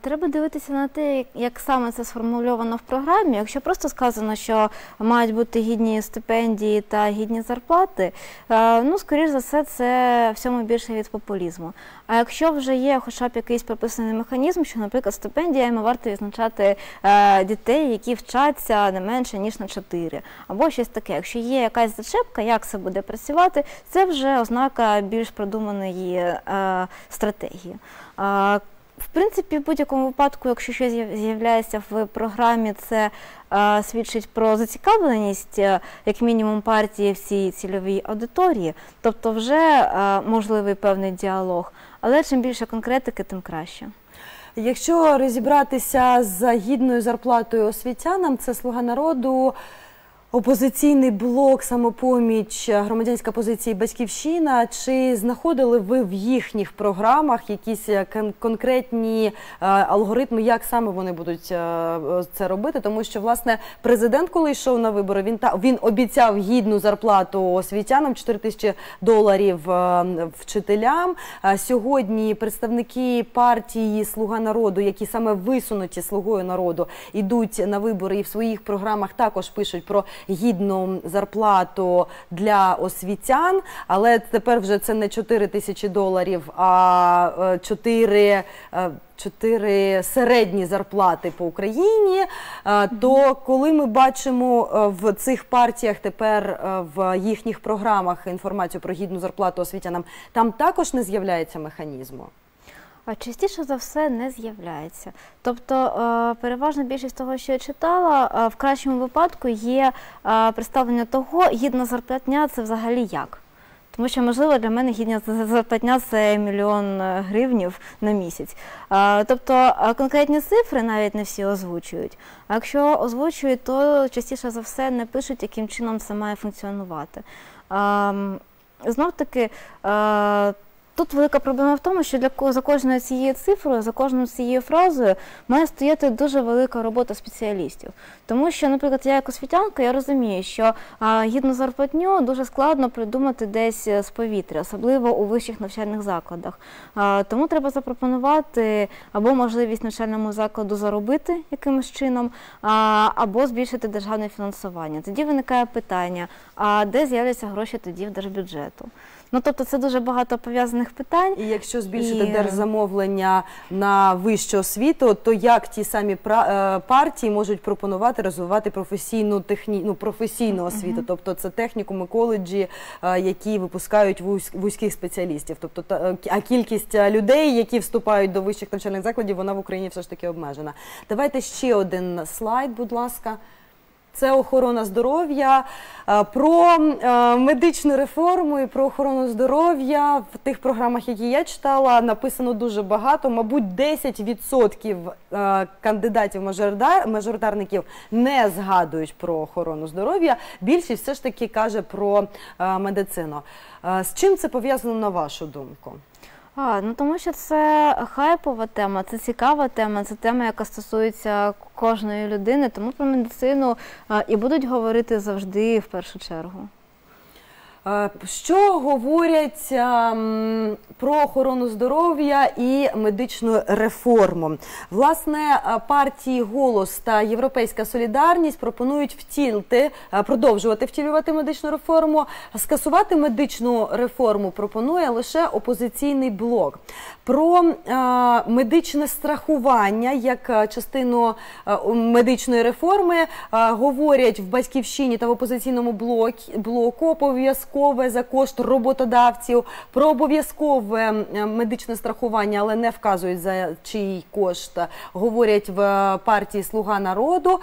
Треба дивитися на те, як саме це сформульовано в програмі. Якщо просто сказано, що мають бути гідні стипендії та гідні зарплати, ну, скоріш за все, це всьому більше від популізму. А якщо вже є хоча б якийсь прописаний механізм, що, наприклад, стипендіями варто відзначати дітей, які вчаться не менше, ніж на 4, або щось таке. Якщо є якась зачепка, як це буде працювати, це вже ознака більш продуманої стратегії. В принципі, в будь-якому випадку, якщо щось з'являється в програмі, це свідчить про зацікавленість, як мінімум, партії в цій цільовій аудиторії. Тобто вже можливий певний діалог, але чим більше конкретики, тим краще. Якщо розібратися з гідною зарплатою освітянам, це «Слуга народу», «Опозиційний блок», «Самопоміч», «Громадянська позиція» і «Батьківщина». Чи знаходили ви в їхніх програмах якісь конкретні алгоритми, як саме вони будуть це робити? Тому що, власне, президент, коли йшов на вибори, він обіцяв гідну зарплату освітянам, $4000 вчителям. Сьогодні представники партії «Слуга народу», які саме висунуті «Слугою народу», йдуть на вибори і в своїх програмах також пишуть про гідну зарплату для освітян, але тепер вже це не $4000, а 4 середні зарплати по Україні. То коли ми бачимо в цих партіях тепер в їхніх програмах інформацію про гідну зарплату освітянам, там також не з'являється механізму? Частіше за все не з'являється. Тобто переважна більшість того, що я читала, в кращому випадку є представлення того, гідна зарплатня – це взагалі як? Тому що, можливо, для мене гідна зарплатня – це $1 мільйон на місяць. Тобто конкретні цифри навіть не всі озвучують. А якщо озвучують, то частіше за все не пишуть, яким чином це має функціонувати. Знов-таки, тут велика проблема в тому, що за кожною цією цифрою, за кожною цією фразою має стояти дуже велика робота спеціалістів. Тому що, наприклад, я як освітянка, я розумію, що гідну зарплатню дуже складно придумати десь з повітря, особливо у вищих навчальних закладах. Тому треба запропонувати або можливість навчальному закладу заробити якимось чином, або збільшити державне фінансування. Тоді виникає питання, а де з'являться гроші тоді в держбюджету? Ну, тобто це дуже багато пов'язаних питань. І якщо збільшити держзамовлення на вищу освіту, то як ті самі партії можуть пропонувати розвивати професійну освіту? Тобто це технікуми, коледжі, які випускають вузьких спеціалістів. А кількість людей, які вступають до вищих навчальних закладів, вона в Україні все ж таки обмежена. Давайте ще один слайд, будь ласка. Це охорона здоров'я. Про медичну реформу і про охорону здоров'я в тих програмах, які я читала, написано дуже багато. Мабуть, 10% кандидатів-мажоритарників не згадують про охорону здоров'я. Більшість все ж таки каже про медицину. З чим це пов'язано, на вашу думку? Ну, тому що це хайпова тема, це цікава тема, це тема, яка стосується кожної людини, тому про медицину і будуть говорити завжди в першу чергу. Що говорять про охорону здоров'я і медичну реформу? Власне, партії «Голос» та «Європейська солідарність» пропонують продовжувати втілювати медичну реформу. Скасувати медичну реформу пропонує лише «Опозиційний блок». Про медичне страхування як частину медичної реформи говорять в «Батьківщині» та в «Опозиційному блоку» обов'язково за кошт роботодавців, про обов'язкове медичне страхування, але не вказують, за чий кошт, говорять в партії «Слуга народу»,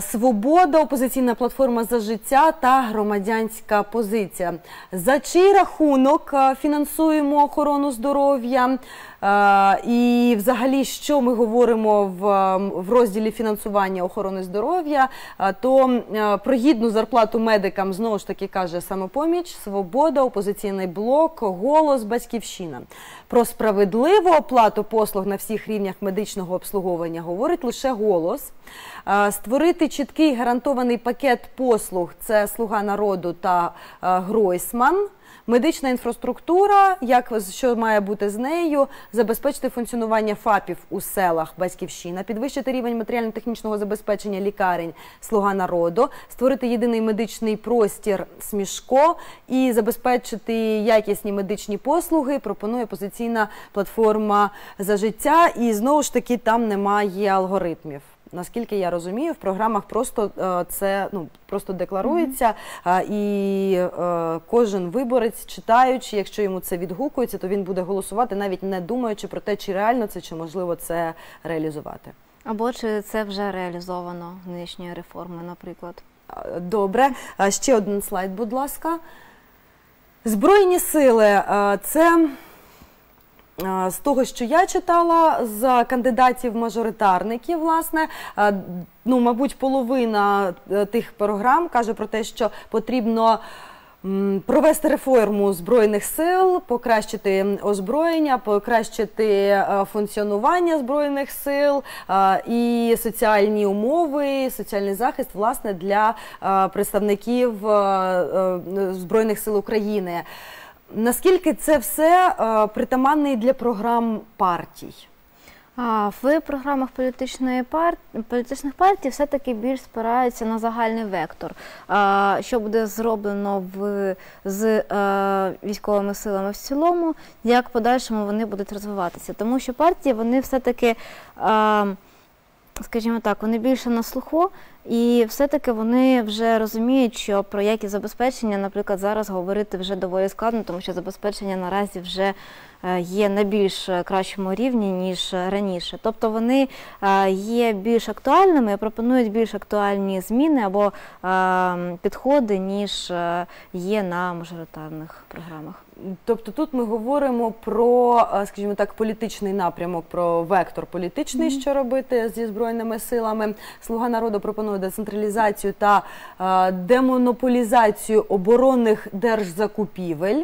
«Свобода», «Опозиційна платформа За життя» та «Громадянська позиція». За чий рахунок фінансуємо охорону здоров'я? І взагалі, що ми говоримо в розділі фінансування охорони здоров'я, то про гідну зарплату медикам, знову ж таки, каже «Самопоміч», «Свобода», «Опозиційний блок», «Голос», «Батьківщина». Про справедливу оплату послуг на всіх рівнях медичного обслуговування говорить лише «Голос». Створити чіткий гарантований пакет послуг – це «Слуга народу» та «Гройсман». медична інфраструктура, що має бути з нею, забезпечити функціонування ФАПів у селах Батьківщина, підвищити рівень матеріально-технічного забезпечення лікарень «Слуга народу», створити єдиний медичний простір «Смешко» і забезпечити якісні медичні послуги, пропонує опозиційна платформа «За життя». І знову ж таки там немає алгоритмів. Наскільки я розумію, в програмах просто це просто декларується, і кожен виборець, читаючи, якщо йому це відгукується, то він буде голосувати, навіть не думаючи про те, чи реально це, чи можливо це реалізувати. Або чи це вже реалізовано нинішньої реформи, наприклад. Добре. Ще один слайд, будь ласка. Збройні сили – це... З того, що я читала, з кандидатів-мажоритарників, власне, мабуть, половина тих програм каже про те, що потрібно провести реформу Збройних сил, покращити озброєння, покращити функціонування Збройних сил і соціальні умови, соціальний захист, власне, для представників Збройних сил України. Наскільки це все притаманне для програм партій? В програмах політичних партій все-таки більш спираються на загальний вектор. Що буде зроблено з військовими силами в цілому, як в подальшому вони будуть розвиватися. Тому що партії, вони все-таки, скажімо так, вони більше на слуху, і все-таки вони вже розуміють, що про які забезпечення, наприклад, зараз говорити вже доволі складно, тому що забезпечення наразі вже є на більш кращому рівні, ніж раніше. Тобто вони є більш актуальними, пропонують більш актуальні зміни або підходи, ніж є на мажоритарних програмах. Тобто тут ми говоримо про, скажімо так, політичний напрямок, про вектор політичний, що робити зі Збройними силами. «Слуга народу» пропонує децентралізацію та демонополізацію оборонних держзакупівель.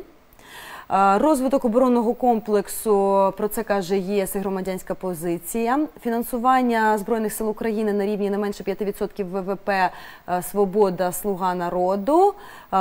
Розвиток оборонного комплексу, про це каже ЄС і громадянська позиція. Фінансування Збройних сил України на рівні не менше 5% ВВП, Свобода, Слуга народу.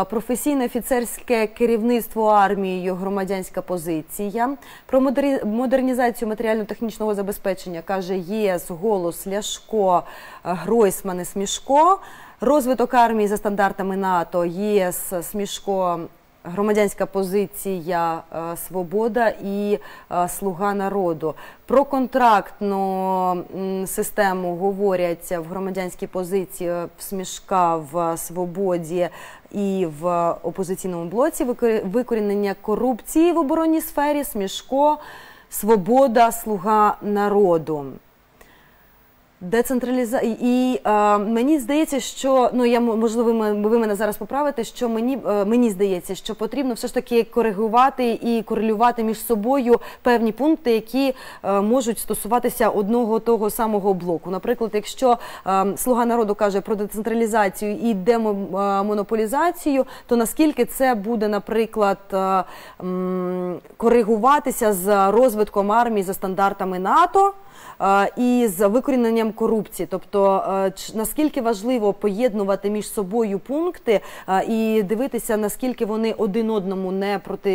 Професійне офіцерське керівництво армією, громадянська позиція. Про модернізацію матеріально-технічного забезпечення каже ЄС, Голос, Ляшко, Гройсман і Смешко. Розвиток армії за стандартами НАТО, ЄС, Смешко, громадянська позиція, Свобода і Слуга народу. Про контрактну систему говорять в громадянській позиції, в Смешка, в Свободі і в опозиційному блоці. Викорінення корупції в оборонній сфері, Смешко, Свобода, Слуга народу. І мені здається, що, можливо, ви мене зараз поправите, що мені здається, що потрібно все ж таки коригувати і корелювати між собою певні пункти, які можуть стосуватися одного того самого блоку. Наприклад, якщо «Слуга народу» каже про децентралізацію і демонополізацію, то наскільки це буде, наприклад, коригуватися з розвитком армії за стандартами НАТО і з викоріненням корупції. Тобто, наскільки важливо поєднувати між собою пункти і дивитися, наскільки вони один одному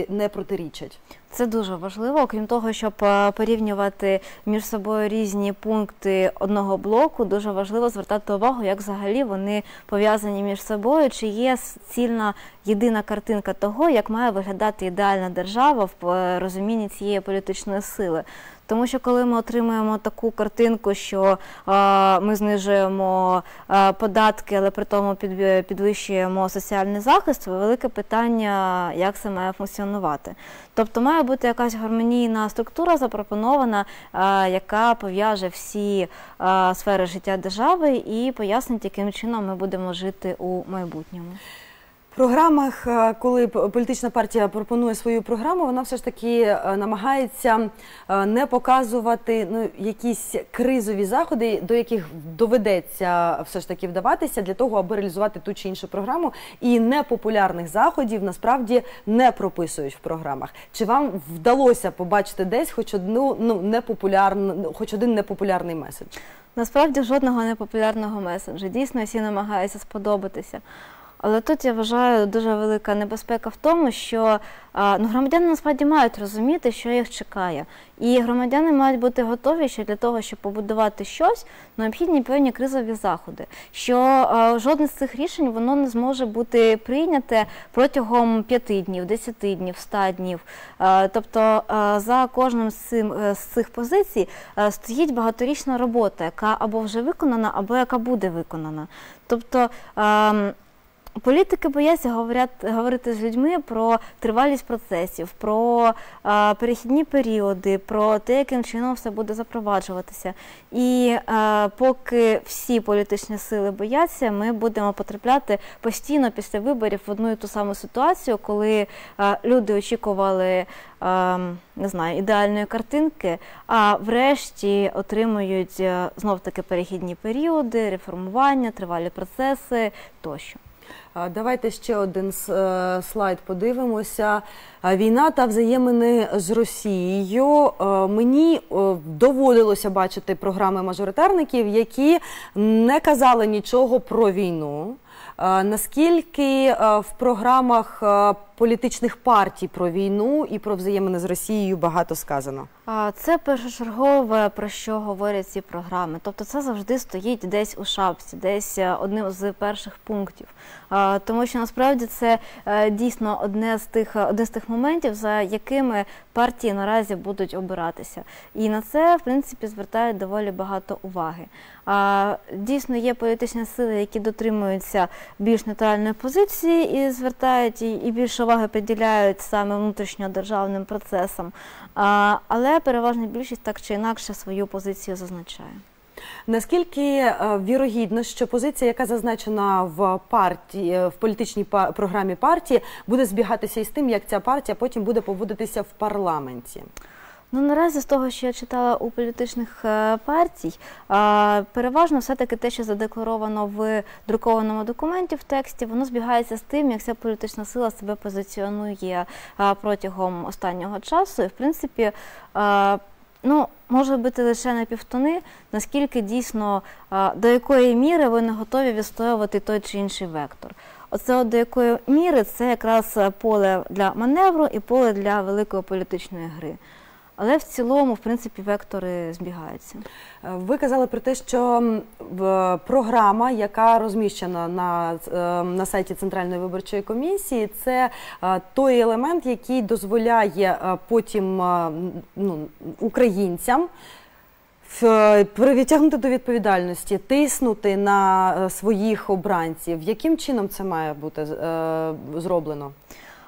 не протирічать? Це дуже важливо, окрім того, щоб порівнювати між собою різні пункти одного блоку, дуже важливо звертати увагу, як взагалі вони пов'язані між собою, чи є цільна єдина картинка того, як має виглядати ідеальна держава в розумінні цієї політичної сили. Тому що коли ми отримуємо таку картинку, що ми знижуємо податки, але при тому підвищуємо соціальний захист, велике питання, як це має функціонувати. Тобто має бути якась гармонійна структура запропонована, яка пов'яже всі сфери життя держави і пояснить, яким чином ми будемо жити у майбутньому. В програмах, коли політична партія пропонує свою програму, вона все ж таки намагається не показувати якісь кризові заходи, до яких доведеться все ж таки вдаватися для того, аби реалізувати ту чи іншу програму. І непопулярних заходів насправді не прописують в програмах. Чи вам вдалося побачити десь хоч один непопулярний меседж? Насправді жодного непопулярного меседжа. Дійсно, всі намагаються сподобатися. Але тут, я вважаю, дуже велика небезпека в тому, що громадяни насправді мають розуміти, що їх чекає. І громадяни мають бути готові, що для того, щоб побудувати щось, необхідні певні кризові заходи. Що жодне з цих рішень, воно не зможе бути прийняте протягом 5 днів, 10 днів, 100 днів. Тобто за кожним з цих позицій стоїть багаторічна робота, яка або вже виконана, або яка буде виконана. Тобто політики бояться говорити з людьми про тривалість процесів, про перехідні періоди, про те, яким чином все буде запроваджуватися. І поки всі політичні сили бояться, ми будемо потрапляти постійно після виборів в одну і ту саму ситуацію, коли люди очікували, не знаю, ідеальної картинки, а врешті отримують знов-таки перехідні періоди, реформування, тривалі процеси тощо. Давайте ще один слайд подивимося. Війна та взаємини з Росією. Мені доводилося бачити програми мажоритарників, які не казали нічого про війну. Наскільки в програмах політичних партій про війну і про взаємини з Росією багато сказано? Це першочергове, про що говорять ці програми. Тобто це завжди стоїть десь у шапці, десь одним з перших пунктів. Тому що насправді це дійсно одне з тих моментів, за якими партії наразі будуть обиратися. І на це, в принципі, звертають доволі багато уваги. Дійсно, є політичні сили, які дотримуються більш нейтральної позиції і звертають, і більше уваги приділяють саме внутрішньодержавним процесам. Але переважна більшість так чи інакше свою позицію зазначає. Наскільки вірогідно, що позиція, яка зазначена в політичній програмі партії, буде збігатися із тим, як ця партія потім буде поводитися в парламенті? Ну, наразі, з того, що я читала у політичних партій, переважно все-таки те, що задекларовано в друкованому документі, в тексті, воно збігається з тим, як ця політична сила себе позиціонує протягом останнього часу. І, в принципі, ну, може бути лише на півтони, наскільки дійсно, до якої міри вони готові відстоювати той чи інший вектор. Оце до якої міри – це якраз поле для маневру і поле для великої політичної гри. Але в цілому, в принципі, вектори збігаються. Ви казали про те, що програма, яка розміщена на сайті Центральної виборчої комісії, це той елемент, який дозволяє потім українцям притягнути до відповідальності, тиснути на своїх обранців. Яким чином це має бути зроблено?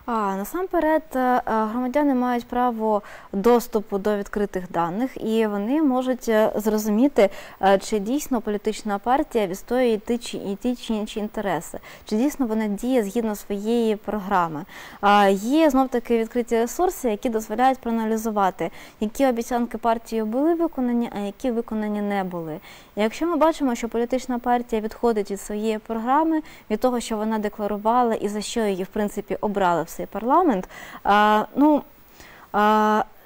Насамперед, громадяни мають право доступу до відкритих даних, і вони можуть зрозуміти, чи дійсно політична партія відстоює ті чи інші інтереси, чи дійсно вона діє згідно своєї програми. Є, знов-таки, відкриті ресурси, які дозволяють проаналізувати, які обіцянки партії були виконані, а які виконані не були. І якщо ми бачимо, що політична партія відходить від своєї програми, від того, що вона декларувала і за що її, в принципі, обрали в цей парламент,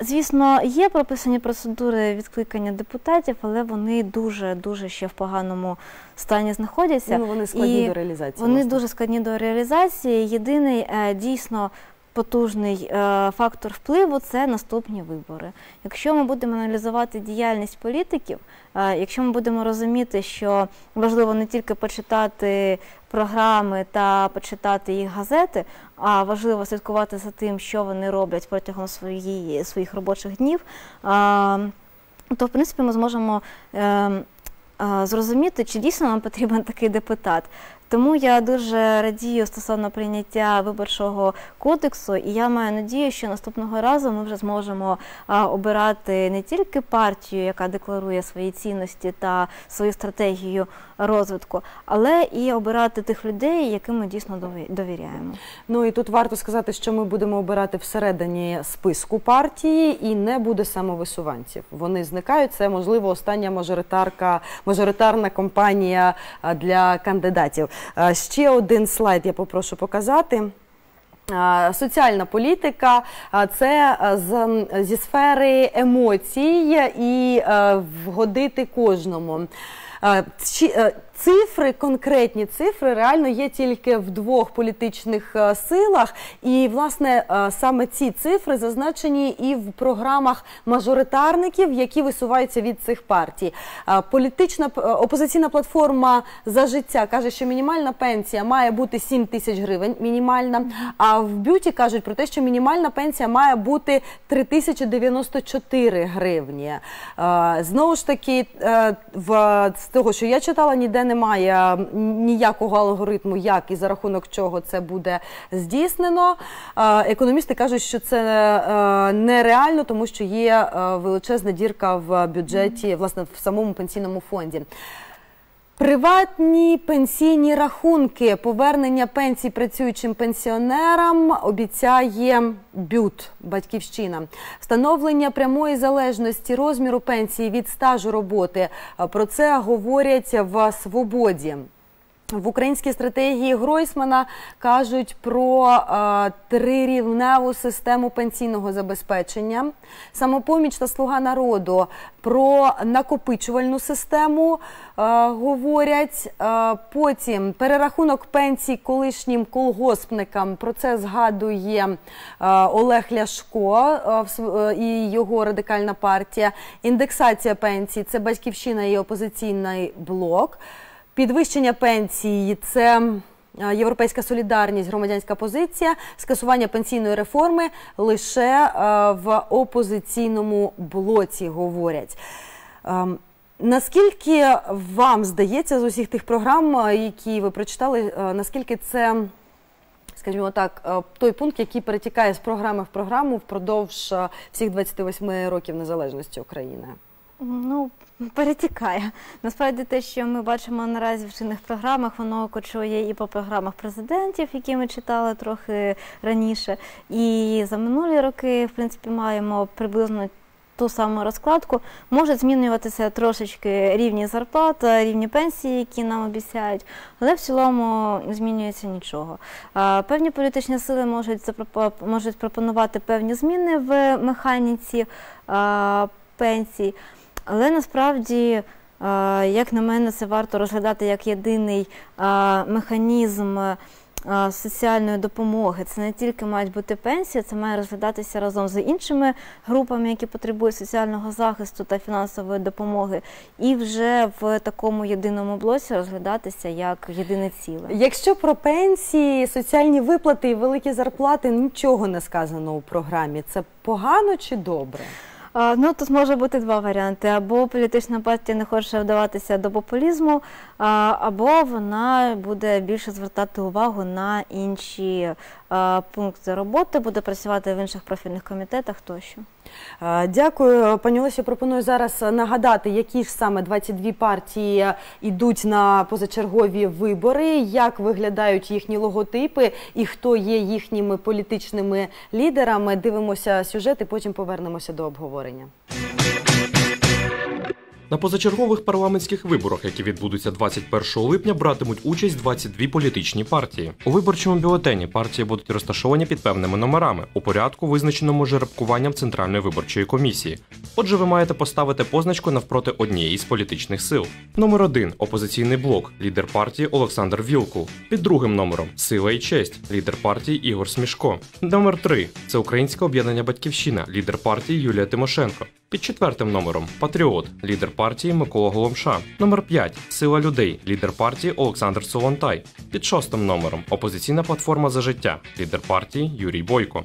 звісно, є прописані процедури відкликання депутатів, але вони дуже-дуже ще в поганому стані знаходяться. Вони складні до реалізації. Вони дуже складні до реалізації. Єдиний дійсно потужний фактор впливу – це наступні вибори. Якщо ми будемо аналізувати діяльність політиків, якщо ми будемо розуміти, що важливо не тільки почитати програми та почитати їх газети, а важливо слідкувати за тим, що вони роблять протягом своїх робочих днів, то, в принципі, ми зможемо зрозуміти, чи дійсно нам потрібен такий депутат. Тому я дуже радію стосовно прийняття виборчого кодексу, і я маю надію, що наступного разу ми вже зможемо обирати не тільки партію, яка декларує свої цінності та свою стратегію розвитку, але і обирати тих людей, яким ми дійсно довіряємо. Ну і тут варто сказати, що ми будемо обирати всередині списку партії і не буде самовисуванців. Вони зникають, це, можливо, остання мажоритарна кампанія для кандидатів. Ще один слайд я попрошу показати. Соціальна політика – це зі сфери емоцій і вгодити кожному. цифри, конкретні цифри реально є тільки в двох політичних силах. І, власне, саме ці цифри зазначені і в програмах мажоритарників, які висуваються від цих партій. Опозиційна платформа «За життя» каже, що мінімальна пенсія має бути 7 тисяч гривень, мінімальна. А в «Б'юті» кажуть про те, що мінімальна пенсія має бути 3094 гривні. Знову ж таки, з того, що я читала, ніде немає ніякого алгоритму, як і за рахунок чого це буде здійснено. Економісти кажуть, що це нереально, тому що є величезна дірка в бюджеті, власне, в самому пенсійному фонді. Приватні пенсійні рахунки, повернення пенсій працюючим пенсіонерам обіцяє БЮТ, Батьківщина. Встановлення прямої залежності розміру пенсії від стажу роботи, про це говорять в «Свободі». В Українській стратегії Гройсмана кажуть про трирівневу систему пенсійного забезпечення, «Самопоміч» та «Слуга народу» про накопичувальну систему говорять, потім перерахунок пенсій колишнім колгоспникам, про це згадує Олег Ляшко і його Радикальна партія, індексація пенсій – це «Батьківщина» і «Опозиційний блок». Підвищення пенсії – це Європейська солідарність, громадянська позиція, скасування пенсійної реформи лише в опозиційному блоці, говорять. Наскільки вам здається з усіх тих програм, які ви прочитали, наскільки це, скажімо так, той пункт, який перетікає з програми в програму впродовж всіх 28 років незалежності України? Ну, перетікає. Насправді те, що ми бачимо наразі в чинних програмах, воно кочує і по програмах президентів, які ми читали трохи раніше. І за минулі роки, в принципі, маємо приблизно ту саму розкладку. Можуть змінюватися трошечки рівні зарплат, рівні пенсії, які нам обіцяють, але в цілому не змінюється нічого. Певні політичні сили можуть пропонувати певні зміни в механіці пенсій. Але насправді, як на мене, це варто розглядати як єдиний механізм соціальної допомоги. Це не тільки мають бути пенсії, це має розглядатися разом з іншими групами, які потребують соціального захисту та фінансової допомоги, і вже в такому єдиному блоці розглядатися як єдине ціле. Якщо про пенсії, соціальні виплати і великі зарплати нічого не сказано у програмі, це погано чи добре? Ну, тут може бути два варіанти. Або політична партія не хоче вдаватися до популізму, або вона буде більше звертати увагу на інші пункти роботи, буде працювати в інших профільних комітетах тощо. Дякую, пані Олесі. Пропоную зараз нагадати, які ж саме 22 партії йдуть на позачергові вибори, як виглядають їхні логотипи і хто є їхніми політичними лідерами. Дивимося сюжет і потім повернемося до обговорення. На позачергових парламентських виборах, які відбудуться 21 липня, братимуть участь 22 політичні партії. У виборчому бюлетені партії будуть розташовані під певними номерами, у порядку, визначеному жеребкуванням Центральної виборчої комісії. Отже, ви маєте поставити позначку навпроти однієї з політичних сил. Номер 1 – «Опозиційний блок», лідер партії Олександр Вілкул. Під другим номером – «Сила і честь», лідер партії Ігор Смешко. Номер 3 – «Всеукраїнське об'єднання Батьківщина», лідер партії Юлія Тимошенко. Під четвертим номером – «Патріот», лідер партії Микола Голомша. Номер 5 – «Сила людей», лідер партії Олександр Сулонтай. Під шостим номером – «Опозиційна платформа За життя», лідер партії Юрій Бойко.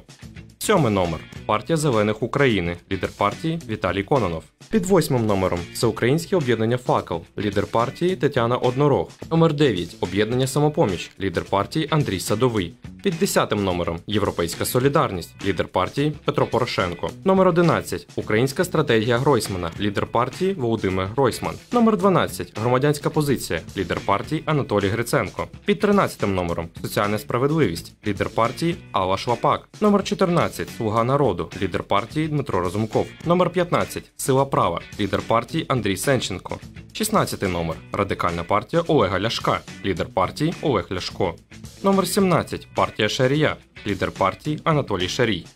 Сьомий номер – «Партія зелених України», лідер партії Віталій Кононов. Під восьмим номером – «Всеукраїнське об'єднання Факел», лідер партії Тетяна Однорог. Номер 9 – «Об'єднання Самопоміч», лідер партії Андрій Садовий. Під 10-м номером – «Європейська солідарність», лідер партії Петро Порошенко. Номер 11 – «Українська стратегія Гройсмана», лідер партії Володимир Гройсман. Номер 12 – «Громадянська позиція», лідер партії Анатолій Гриценко. Під 13-м номером – «Соціальна справедливість», лідер партії Алла Швапак. Номер 14 – «Слуга народу», лідер партії Дмитро Разумков. Номер 15 – «Сила права», лідер партії Андрій Сенченко. 16-й номер – Радикальна партія Олега Ляшка, лідер партії Олег Ляшко. Номер 17 – партія Шарія, лідер партії Анатолій Шарій.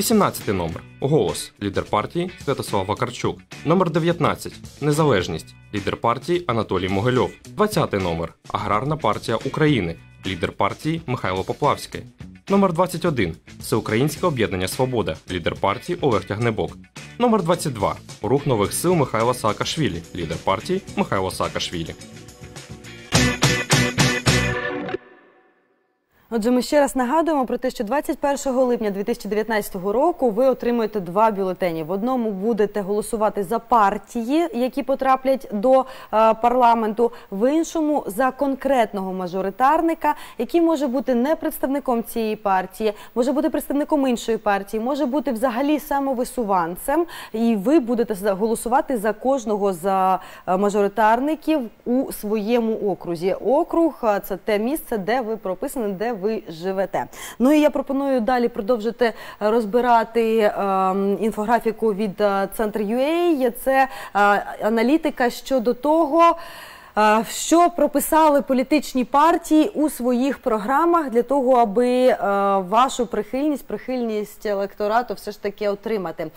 18-й номер – «Голос», лідер партії Святослав Вакарчук. Номер 19 – «Незалежність», лідер партії Анатолій Могильов. 20-й номер – «Аграрна партія України», лідер партії Михайло Поплавський. Номер 21 – Всеукраїнське об'єднання Свобода, лідер партії Олег Тягнебок. Номер 22 – Рух нових сил Михайла Саакашвілі, лідер партії Михайло Саакашвілі. Отже, ми ще раз нагадуємо про те, що 21 липня 2019 року ви отримаєте два бюлетені. В одному будете голосувати за партії, які потраплять до парламенту, в іншому – за конкретного мажоритарника, який може бути не представником цієї партії, може бути представником іншої партії, може бути взагалі самовисуванцем, і ви будете голосувати за кожного з мажоритарників у своєму окрузі. Округ – це те місце, де ви прописані, де ви живете. Ну і я пропоную далі продовжити розбирати інфографіку від Центр.УЕІ. Це аналітика щодо того, що прописали політичні партії у своїх програмах для того, аби вашу прихильність електорату все ж таки отримати.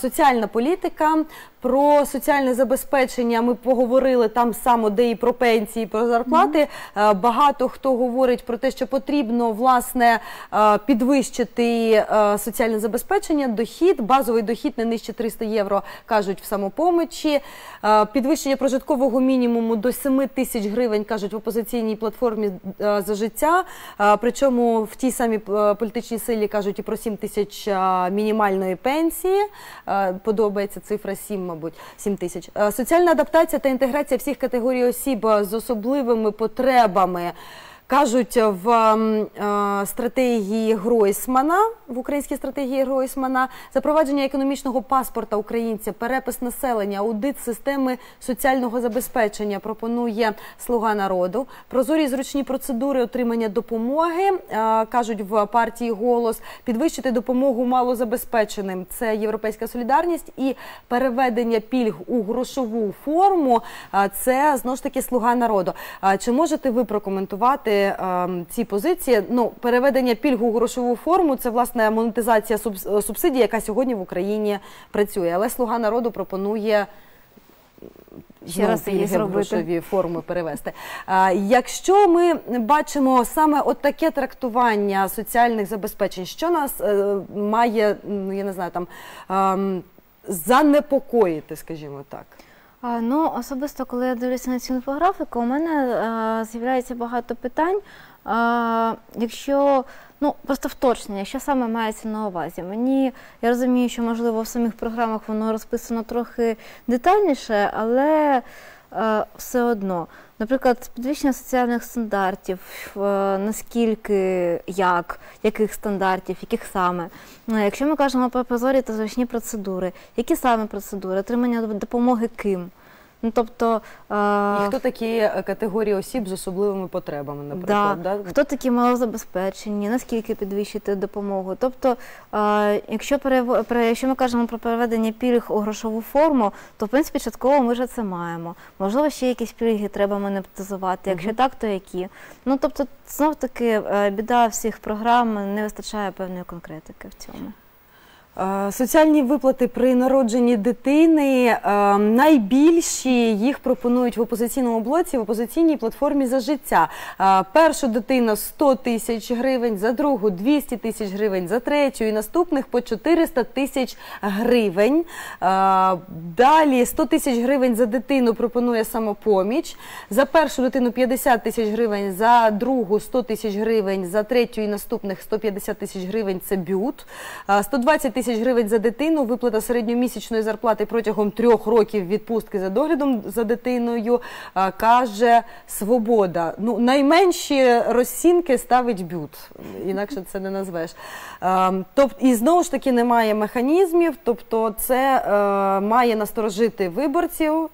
Соціальна політика. Про соціальне забезпечення ми поговорили там само, де і про пенсії, про зарплати. Багато хто говорить про те, що потрібно, власне, підвищити соціальне забезпечення, дохід, базовий дохід не нижче 300 євро, кажуть в Самопомочі. Підвищення прожиткового мінімуму до 7 тисяч гривень, кажуть в опозиційній платформі «За життя». Причому в тій самій політичній силі кажуть і про 7 тисяч мінімальної пенсії. Подобається цифра 7. 7 тисяч. Соціальна адаптація та інтеграція всіх категорій осіб з особливими потребами, кажуть в стратегії Гройсмана, в українській стратегії Гройсмана, запровадження економічного паспорта українця, перепис населення, аудит системи соціального забезпечення пропонує «Слуга народу». Прозорі і зручні процедури отримання допомоги, кажуть в партії «Голос», підвищити допомогу малозабезпеченим. Це «Європейська солідарність» і переведення пільг у грошову форму. Це, знову ж таки, «Слуга народу». Чи можете ви прокоментувати ці позиції? Ну, переведення пільг у грошову форму – це, власне, монетизація субсидій, яка сьогодні в Україні працює. Але «Слуга народу» пропонує пільги в грошові форми перевести. Якщо ми бачимо саме от таке трактування соціальних забезпечень, що нас має, я не знаю, там, занепокоїти, скажімо так? Ну, особисто, коли я дивлюся на цю інфографіку, у мене з'являється багато питань. Якщо, ну, просто вточнення, що саме мається на увазі. Я розумію, що, можливо, в самих програмах воно розписано трохи детальніше, але все одно. Наприклад, підвищення соціальних стандартів, наскільки, як, яких стандартів, яких саме. Якщо ми кажемо про прозорі та зручні процедури, які саме процедури, отримання допомоги ким? І хто такі категорії осіб з особливими потребами, наприклад? Хто такі малозабезпечені, наскільки підвищити допомогу? Тобто, якщо ми кажемо про переведення пільг у грошову форму, то, в принципі, частково ми вже це маємо. Можливо, ще якісь пільги треба монетизувати, якщо так, то які. Ну, тобто, знов-таки, біда всіх програм, не вистачає певної конкретики в цьому. Соціальні виплати при народженні дитини найбільші, їх пропонують в опозиційному блоці, в опозиційній платформі «За життя». Першу дитину – 100 тисяч гривень, за другу – 200 тисяч гривень, за третю і наступних – по 400 тисяч гривень. Далі 100 тисяч гривень за дитину пропонує «Самопоміч». За першу дитину – 50 тисяч гривень, за другу – 100 тисяч гривень, за третю і наступних – 150 тисяч гривень – це бют. 120 тисяч гривень за дитину, виплата середньомісячної зарплати протягом 3 років відпустки за доглядом за дитиною, каже «Свобода». Ну, найменші розцінки ставить бют, інакше це не назвеш. І знову ж таки немає механізмів, тобто це має насторожити виборців.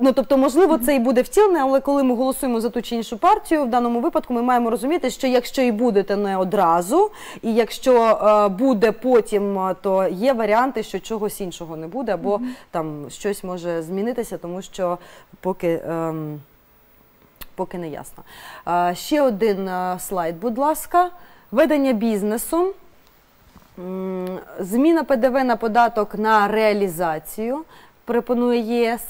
Ну, тобто, можливо, це і буде втілене, але коли ми голосуємо за ту чи іншу партію, в даному випадку ми маємо розуміти, що якщо і будете не одразу, і якщо буде потім, то є варіанти, що чогось іншого не буде, або там щось може змінитися, тому що поки не ясно. Ще один слайд, будь ласка. Ведення бізнесу. Зміна ПДВ на податок на реалізацію, пропонує ЄС.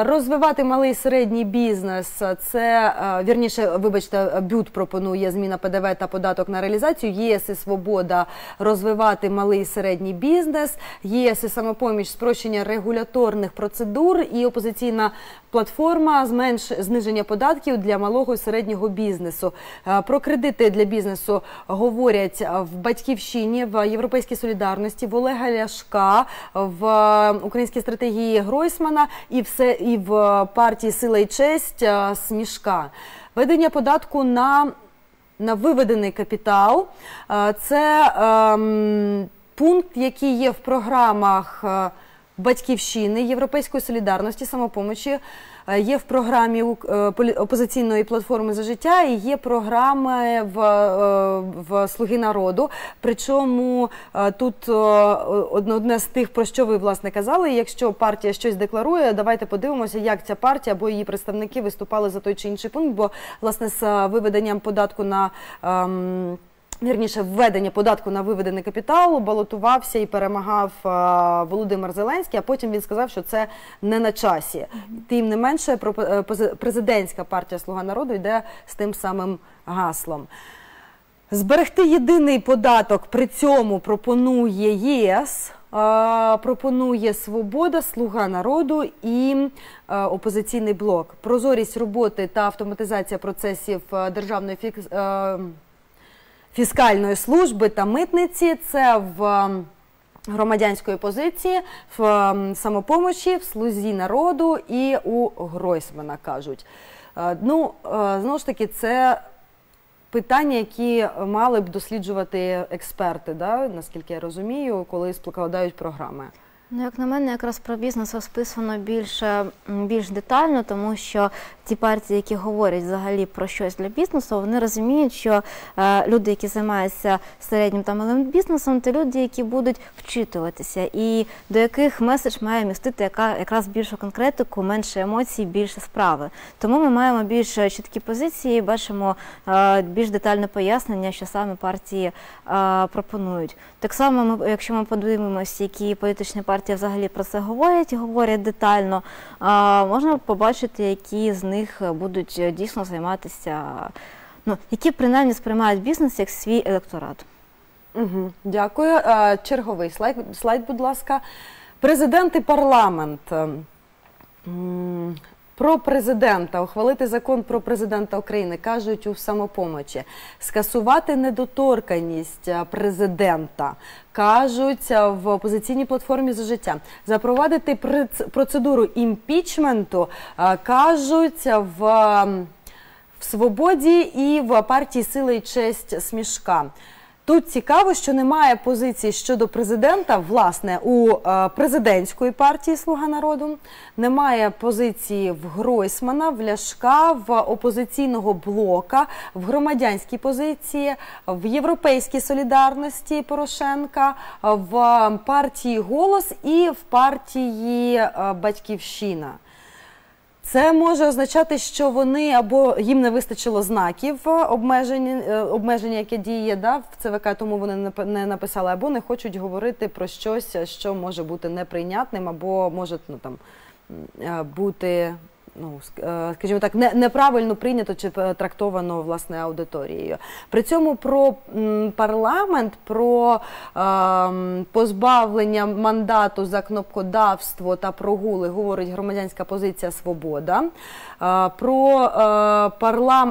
Розвивати малий і середній бізнес, це, вірніше, вибачте, БЮТ пропонує зміна ПДВ та податок на реалізацію, ЄС і Свобода розвивати малий і середній бізнес, ЄС і Самопоміч спрощення регуляторних процедур і опозиційна платформа зниження податків для малого і середнього бізнесу. Про кредити для бізнесу говорять в Батьківщині, в Європейській Солідарності, в Олега Ляшка, в Українській стратегії Гройсмана і в партії «Сила і честь» Смешка. Введення податку на виведений капітал – це пункт, який є в програмах Батьківщини, Європейської солідарності, Самопомочі, є в програмі опозиційної платформи «За життя» і є програми в «Слуги народу». Причому тут одне з тих, про що ви, власне, казали, якщо партія щось декларує, давайте подивимося, як ця партія або її представники виступали за той чи інший пункт, бо, власне, з виведенням податку на... Вірніше, введення податку на виведений капітал балотувався і перемагав Володимир Зеленський, а потім він сказав, що це не на часі. Тим не менше, президентська партія «Слуга народу» йде з тим самим гаслом. Зберегти єдиний податок при цьому пропонує ЄС, пропонує «Свобода», «Слуга народу» і «Опозиційний блок». Прозорість роботи та автоматизація процесів державної фіскальної служби та митниці – це в громадянської позиції, в Самопомочі, в «Слузі народу» і у Гройсмана, кажуть. Ну, знову ж таки, це питання, які мали б досліджувати експерти, наскільки я розумію, коли складають програми. Ну, як на мене, якраз про бізнес розписано більш детально, тому що ті партії, які говорять взагалі про щось для бізнесу, вони розуміють, що люди, які займаються середнім та малим бізнесом, це люди, які будуть вчитуватися і до яких меседж має містити якраз більшу конкретику, менше емоцій, більше справи. Тому ми маємо більш чіткі позиції, бачимо більш детальне пояснення, що саме партії пропонують. Так само, якщо ми подивимося, які політичні партії взагалі про це говорять і говорять детально, можна побачити, які з них будуть дійсно займатися, які принаймні сприймають бізнес як свій електорат. Дякую. Черговий слайд, будь ласка. Президент і парламент. Про президента, ухвалити закон про президента України, кажуть у Самопомочі. Скасувати недоторканність президента, кажуть в опозиційній платформі «За життя». Запровадити процедуру імпічменту, кажуть в «Свободі» і в партії «Сила і честь» Смешка. Тут цікаво, що немає позиції щодо президента, власне, у президентської партії «Слуга народу», немає позиції в Гройсмана, в Ляшка, в опозиційного блока, в громадянській позиції, в Європейській солідарності Порошенка, в партії «Голос» і в партії «Батьківщина». Це може означати, що вони або їм не вистачило знаків обмеження, яке діє в ЦВК, тому вони не написали, або не хочуть говорити про щось, що може бути неприйнятним, або може бути, скажімо так, неправильно прийнято чи трактовано, власне, аудиторією. При цьому про парламент, про позбавлення мандату за кнопкодавство та прогули говорить громадянська позиція «Свобода». Про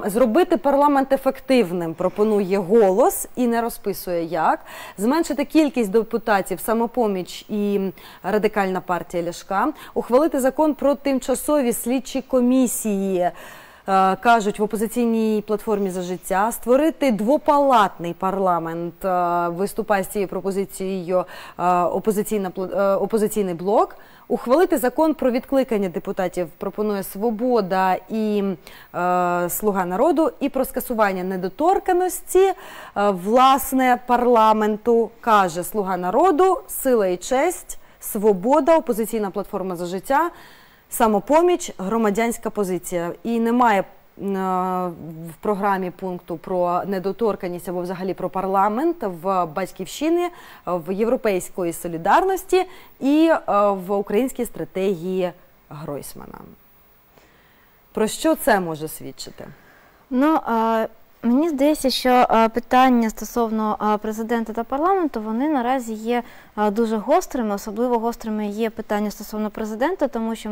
зробити парламент ефективним пропонує «Голос» і не розписує як. Зменшити кількість депутатів «Самопоміч» і Радикальна партія Ляшка. Ухвалити закон про тимчасові слідчі комісії, кажуть в опозиційній платформі «За життя», створити двопалатний парламент, виступає з цією пропозицією опозиційний блок, ухвалити закон про відкликання депутатів, пропонує «Свобода» і «Слуга народу», і про скасування недоторканості, власне, парламенту, каже «Слуга народу», «Сила і честь», «Свобода», опозиційна платформа «За життя», «Самопоміч», «Громадянська позиція». І немає в програмі пункту про недоторканність або взагалі про парламент в Батьківщини, в Європейської солідарності і в Українській стратегії Гройсмана. Про що це може свідчити? Ну, мені здається, що питання стосовно президента та парламенту, вони наразі є дуже гострими. Особливо гострими є питання стосовно президента, тому що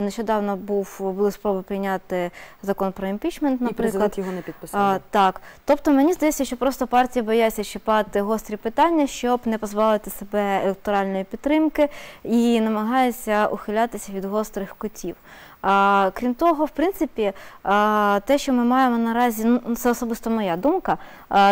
нещодавно були спроби прийняти закон про імпічмент, наприклад. І президент його не підписав. Так. Тобто, мені здається, що просто партії бояться чіпати гострі питання, щоб не позбавити себе електоральної підтримки і намагаються ухилятися від гострих кутів. Крім того, в принципі, те, що ми маємо наразі, це особисто моя думка,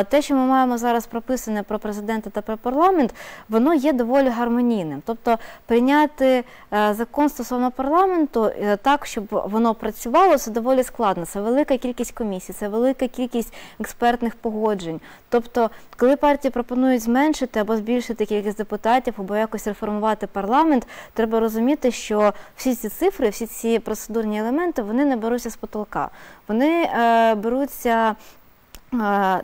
те, що ми маємо зараз прописане про президента та про парламент, воно є доволі гармонійним. Тобто прийняти закон стосовно парламенту так, щоб воно працювало, це доволі складно. Це велика кількість комісій, це велика кількість експертних погоджень. Тобто, коли партії пропонують зменшити або збільшити кількість депутатів, або якось реформувати парламент, треба розуміти, що всі ці цифри, всі ці процедурні елементи, вони не беруться з потолка. Вони беруться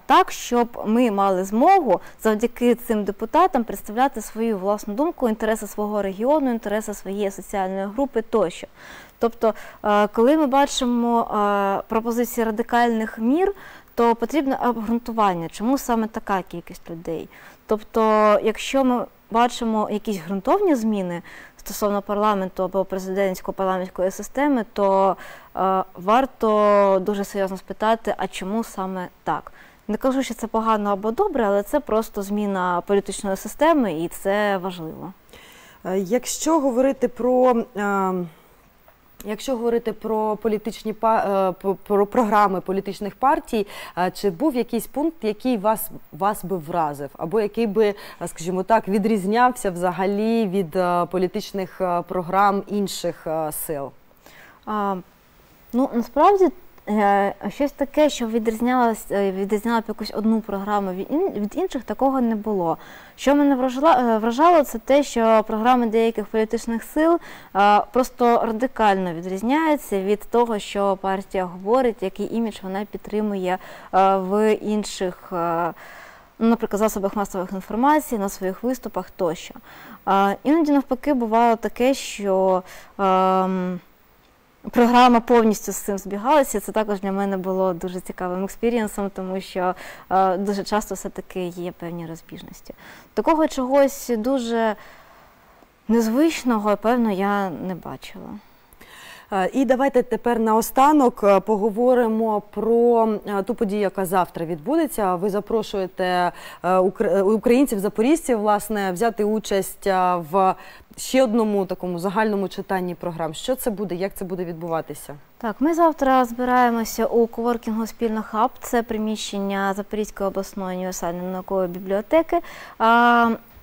так, щоб ми мали змогу завдяки цим депутатам представляти свою власну думку, інтереси свого регіону, інтереси своєї соціальної групи тощо. Тобто, коли ми бачимо пропозиції радикальних мір, то потрібне обґрунтування, чому саме така кількість людей. Тобто, якщо ми бачимо якісь ґрунтовні зміни стосовно парламенту або президентсько-парламентської системи, то варто дуже серйозно спитати, а чому саме так? Не кажу, що це погано або добре, але це просто зміна політичної системи, і це важливо. Якщо говорити про... Якщо говорити про програми політичних партій, чи був якийсь пункт, який вас би вразив, або який би, скажімо так, відрізнявся взагалі від політичних програм інших сил? Ну, насправді, щось таке, що відрізняло б якусь одну програму від інших, такого не було. Що мене вражало, це те, що програми деяких політичних сил просто радикально відрізняються від того, що партія говорить, який імідж вона підтримує в інших, наприклад, засобах масових інформацій, на своїх виступах тощо. Іноді, навпаки, бувало таке, що програма повністю з цим збігалася, це також для мене було дуже цікавим експірієнсом, тому що дуже часто все-таки є певні розбіжності. Такого чогось дуже незвичного, певно, я не бачила. І давайте тепер наостанок поговоримо про ту подію, яка завтра відбудеться. Ви запрошуєте українців-запоріжців, власне, взяти участь в ще одному такому загальному читанні програм. Що це буде, як це буде відбуватися? Так, ми завтра збираємося у коворкінгу «Спільна хаб». Це приміщення Запорізької обласної універсальної наукової бібліотеки.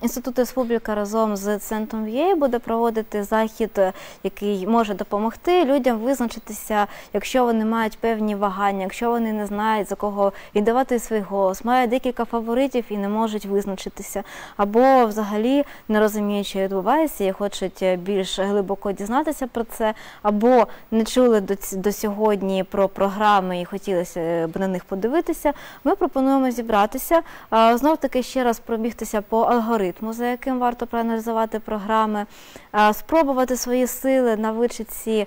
Інститут Республіка разом з Центром ЧЕСНО буде проводити захід, який може допомогти людям визначитися, якщо вони мають певні вагання, якщо вони не знають, за кого віддавати свій голос, мають декілька фаворитів і не можуть визначитися, або взагалі не розуміють, що відбувається, і хочуть більш глибоко дізнатися про це, або не чули до сьогодні про програми і хотілося б на них подивитися. Ми пропонуємо зібратися, знов-таки ще раз пробігтися по алгоритму, за яким варто проаналізувати програми, спробувати свої сили на вичитці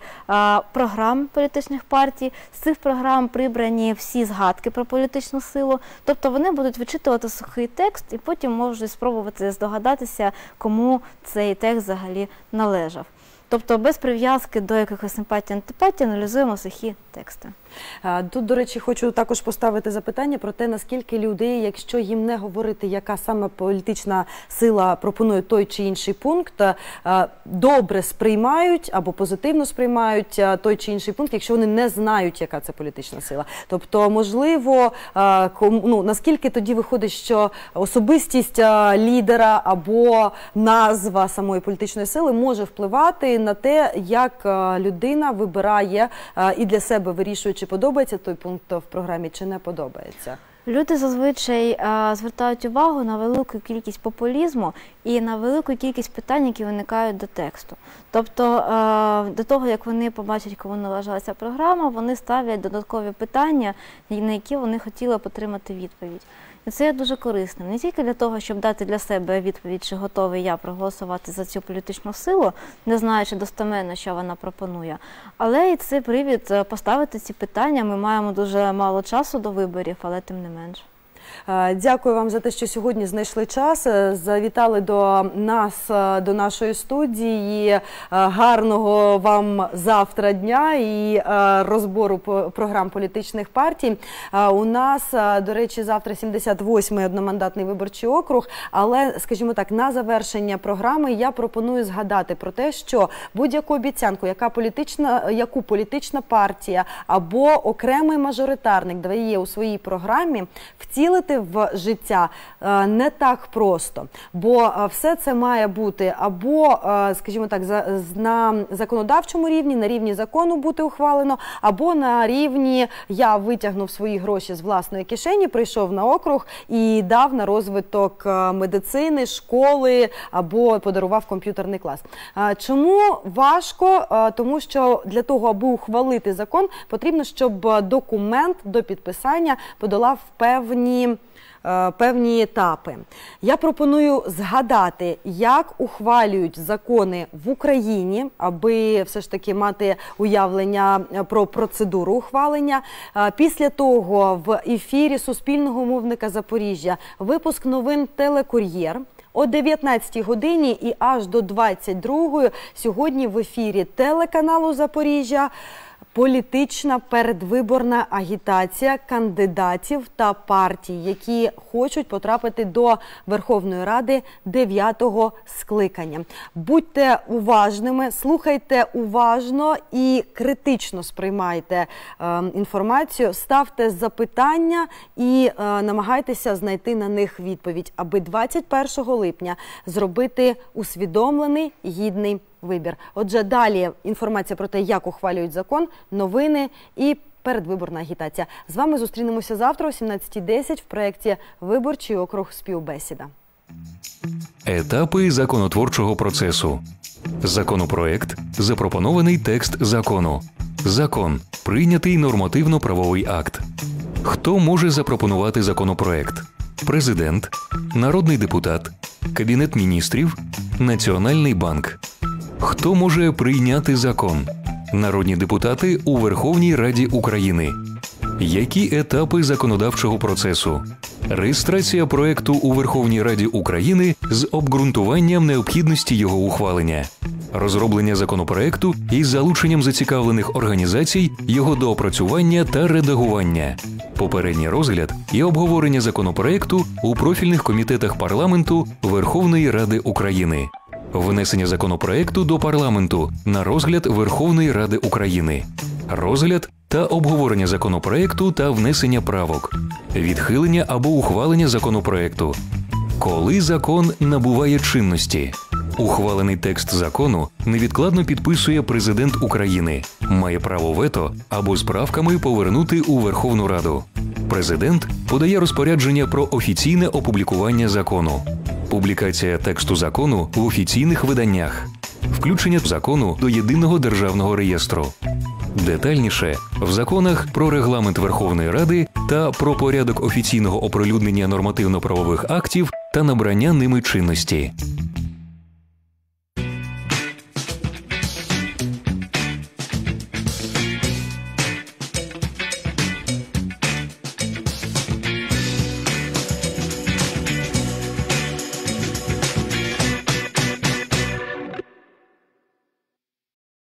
програм політичних партій. З цих програм прибрані всі згадки про політичну силу, тобто вони будуть вичитувати сухий текст і потім можуть спробувати здогадатися, кому цей текст взагалі належав. Тобто без прив'язки до якихось симпатій-антипатій аналізуємо сухі тексти. Тут, до речі, хочу також поставити запитання про те, наскільки люди, якщо їм не говорити, яка саме політична сила пропонує той чи інший пункт, добре сприймають або позитивно сприймають той чи інший пункт, якщо вони не знають, яка це політична сила. Тобто, можливо, наскільки тоді виходить, що особистість лідера або назва самої політичної сили може впливати на те, як людина вибирає і для себе вирішує, чи подобається той пункт в програмі, чи не подобається? Люди зазвичай звертають увагу на велику кількість популізму і на велику кількість питань, які виникають до тексту. Тобто до того, як вони побачать, кому належалася програма, вони ставлять додаткові питання, на які вони хотіли б отримати відповідь. І це є дуже корисним. Не тільки для того, щоб дати для себе відповідь, чи готовий я проголосувати за цю політичну силу, не знаючи достеменно, що вона пропонує, але і це привід поставити ці питання. Ми маємо дуже мало часу до виборів, але тим не менше. Дякую вам за те, що сьогодні знайшли час, завітали до нас, до нашої студії. Гарного вам завтра дня і розбору програм політичних партій. У нас, до речі, завтра 78-й одномандатний виборчий округ, але, скажімо так, на завершення програми я пропоную згадати про те, що будь-яку обіцянку, яку політична партія або окремий мажоритарник дає у своїй програмі, втілити в життя не так просто, бо все це має бути або, скажімо так, на законодавчому рівні, на рівні закону бути ухвалено, або на рівні я витягнув свої гроші з власної кишені, прийшов на округ і дав на розвиток медицини, школи або подарував комп'ютерний клас. Чому важко? Тому що для того, аби ухвалити закон, потрібно, щоб документ до підписання подолав певні етапи. Я пропоную згадати, як ухвалюють закони в Україні, аби все ж таки мати уявлення про процедуру ухвалення. Після того в ефірі Суспільного мовника Запоріжжя випуск новин «Телекур'єр» о 19-й годині і аж до 22-ї сьогодні в ефірі телеканалу «Запоріжжя» політична передвиборна агітація кандидатів та партій, які хочуть потрапити до Верховної Ради 9-го скликання. Будьте уважними, слухайте уважно і критично сприймайте інформацію, ставте запитання і намагайтеся знайти на них відповідь, аби 21 липня зробити усвідомлений, гідний вибір. Отже, далі інформація про те, як ухвалюють закон, новини і передвиборна агітація. З вами зустрінемося завтра о 17:10 в проєкті «Виборчий округ. Співбесіда». Етапи законотворчого процесу. Законопроект – запропонований текст закону. Закон – прийнятий нормативно-правовий акт. Хто може запропонувати законопроект? Президент, народний депутат, Кабінет міністрів, Національний банк. Хто може прийняти закон? Народні депутати у Верховній Раді України. Які етапи законодавчого процесу? Реєстрація проекту у Верховній Раді України з обґрунтуванням необхідності його ухвалення. Розроблення законопроекту із залученням зацікавлених організацій, його доопрацювання та редагування. Попередній розгляд і обговорення законопроекту у профільних комітетах парламенту Верховної Ради України. Внесення законопроекту до парламенту на розгляд Верховної Ради України. Розгляд та обговорення законопроекту та внесення правок. Відхилення або ухвалення законопроекту. Коли закон набуває чинності? Ухвалений текст закону невідкладно підписує Президент України. Має право вето або з правками повернути у Верховну Раду. Президент подає розпорядження про офіційне опублікування закону. Публікація тексту закону в офіційних виданнях. Включення закону до Єдиного державного реєстру. Детальніше в законах про Регламент Верховної Ради та про порядок офіційного оприлюднення нормативно-правових актів та набрання ними чинності.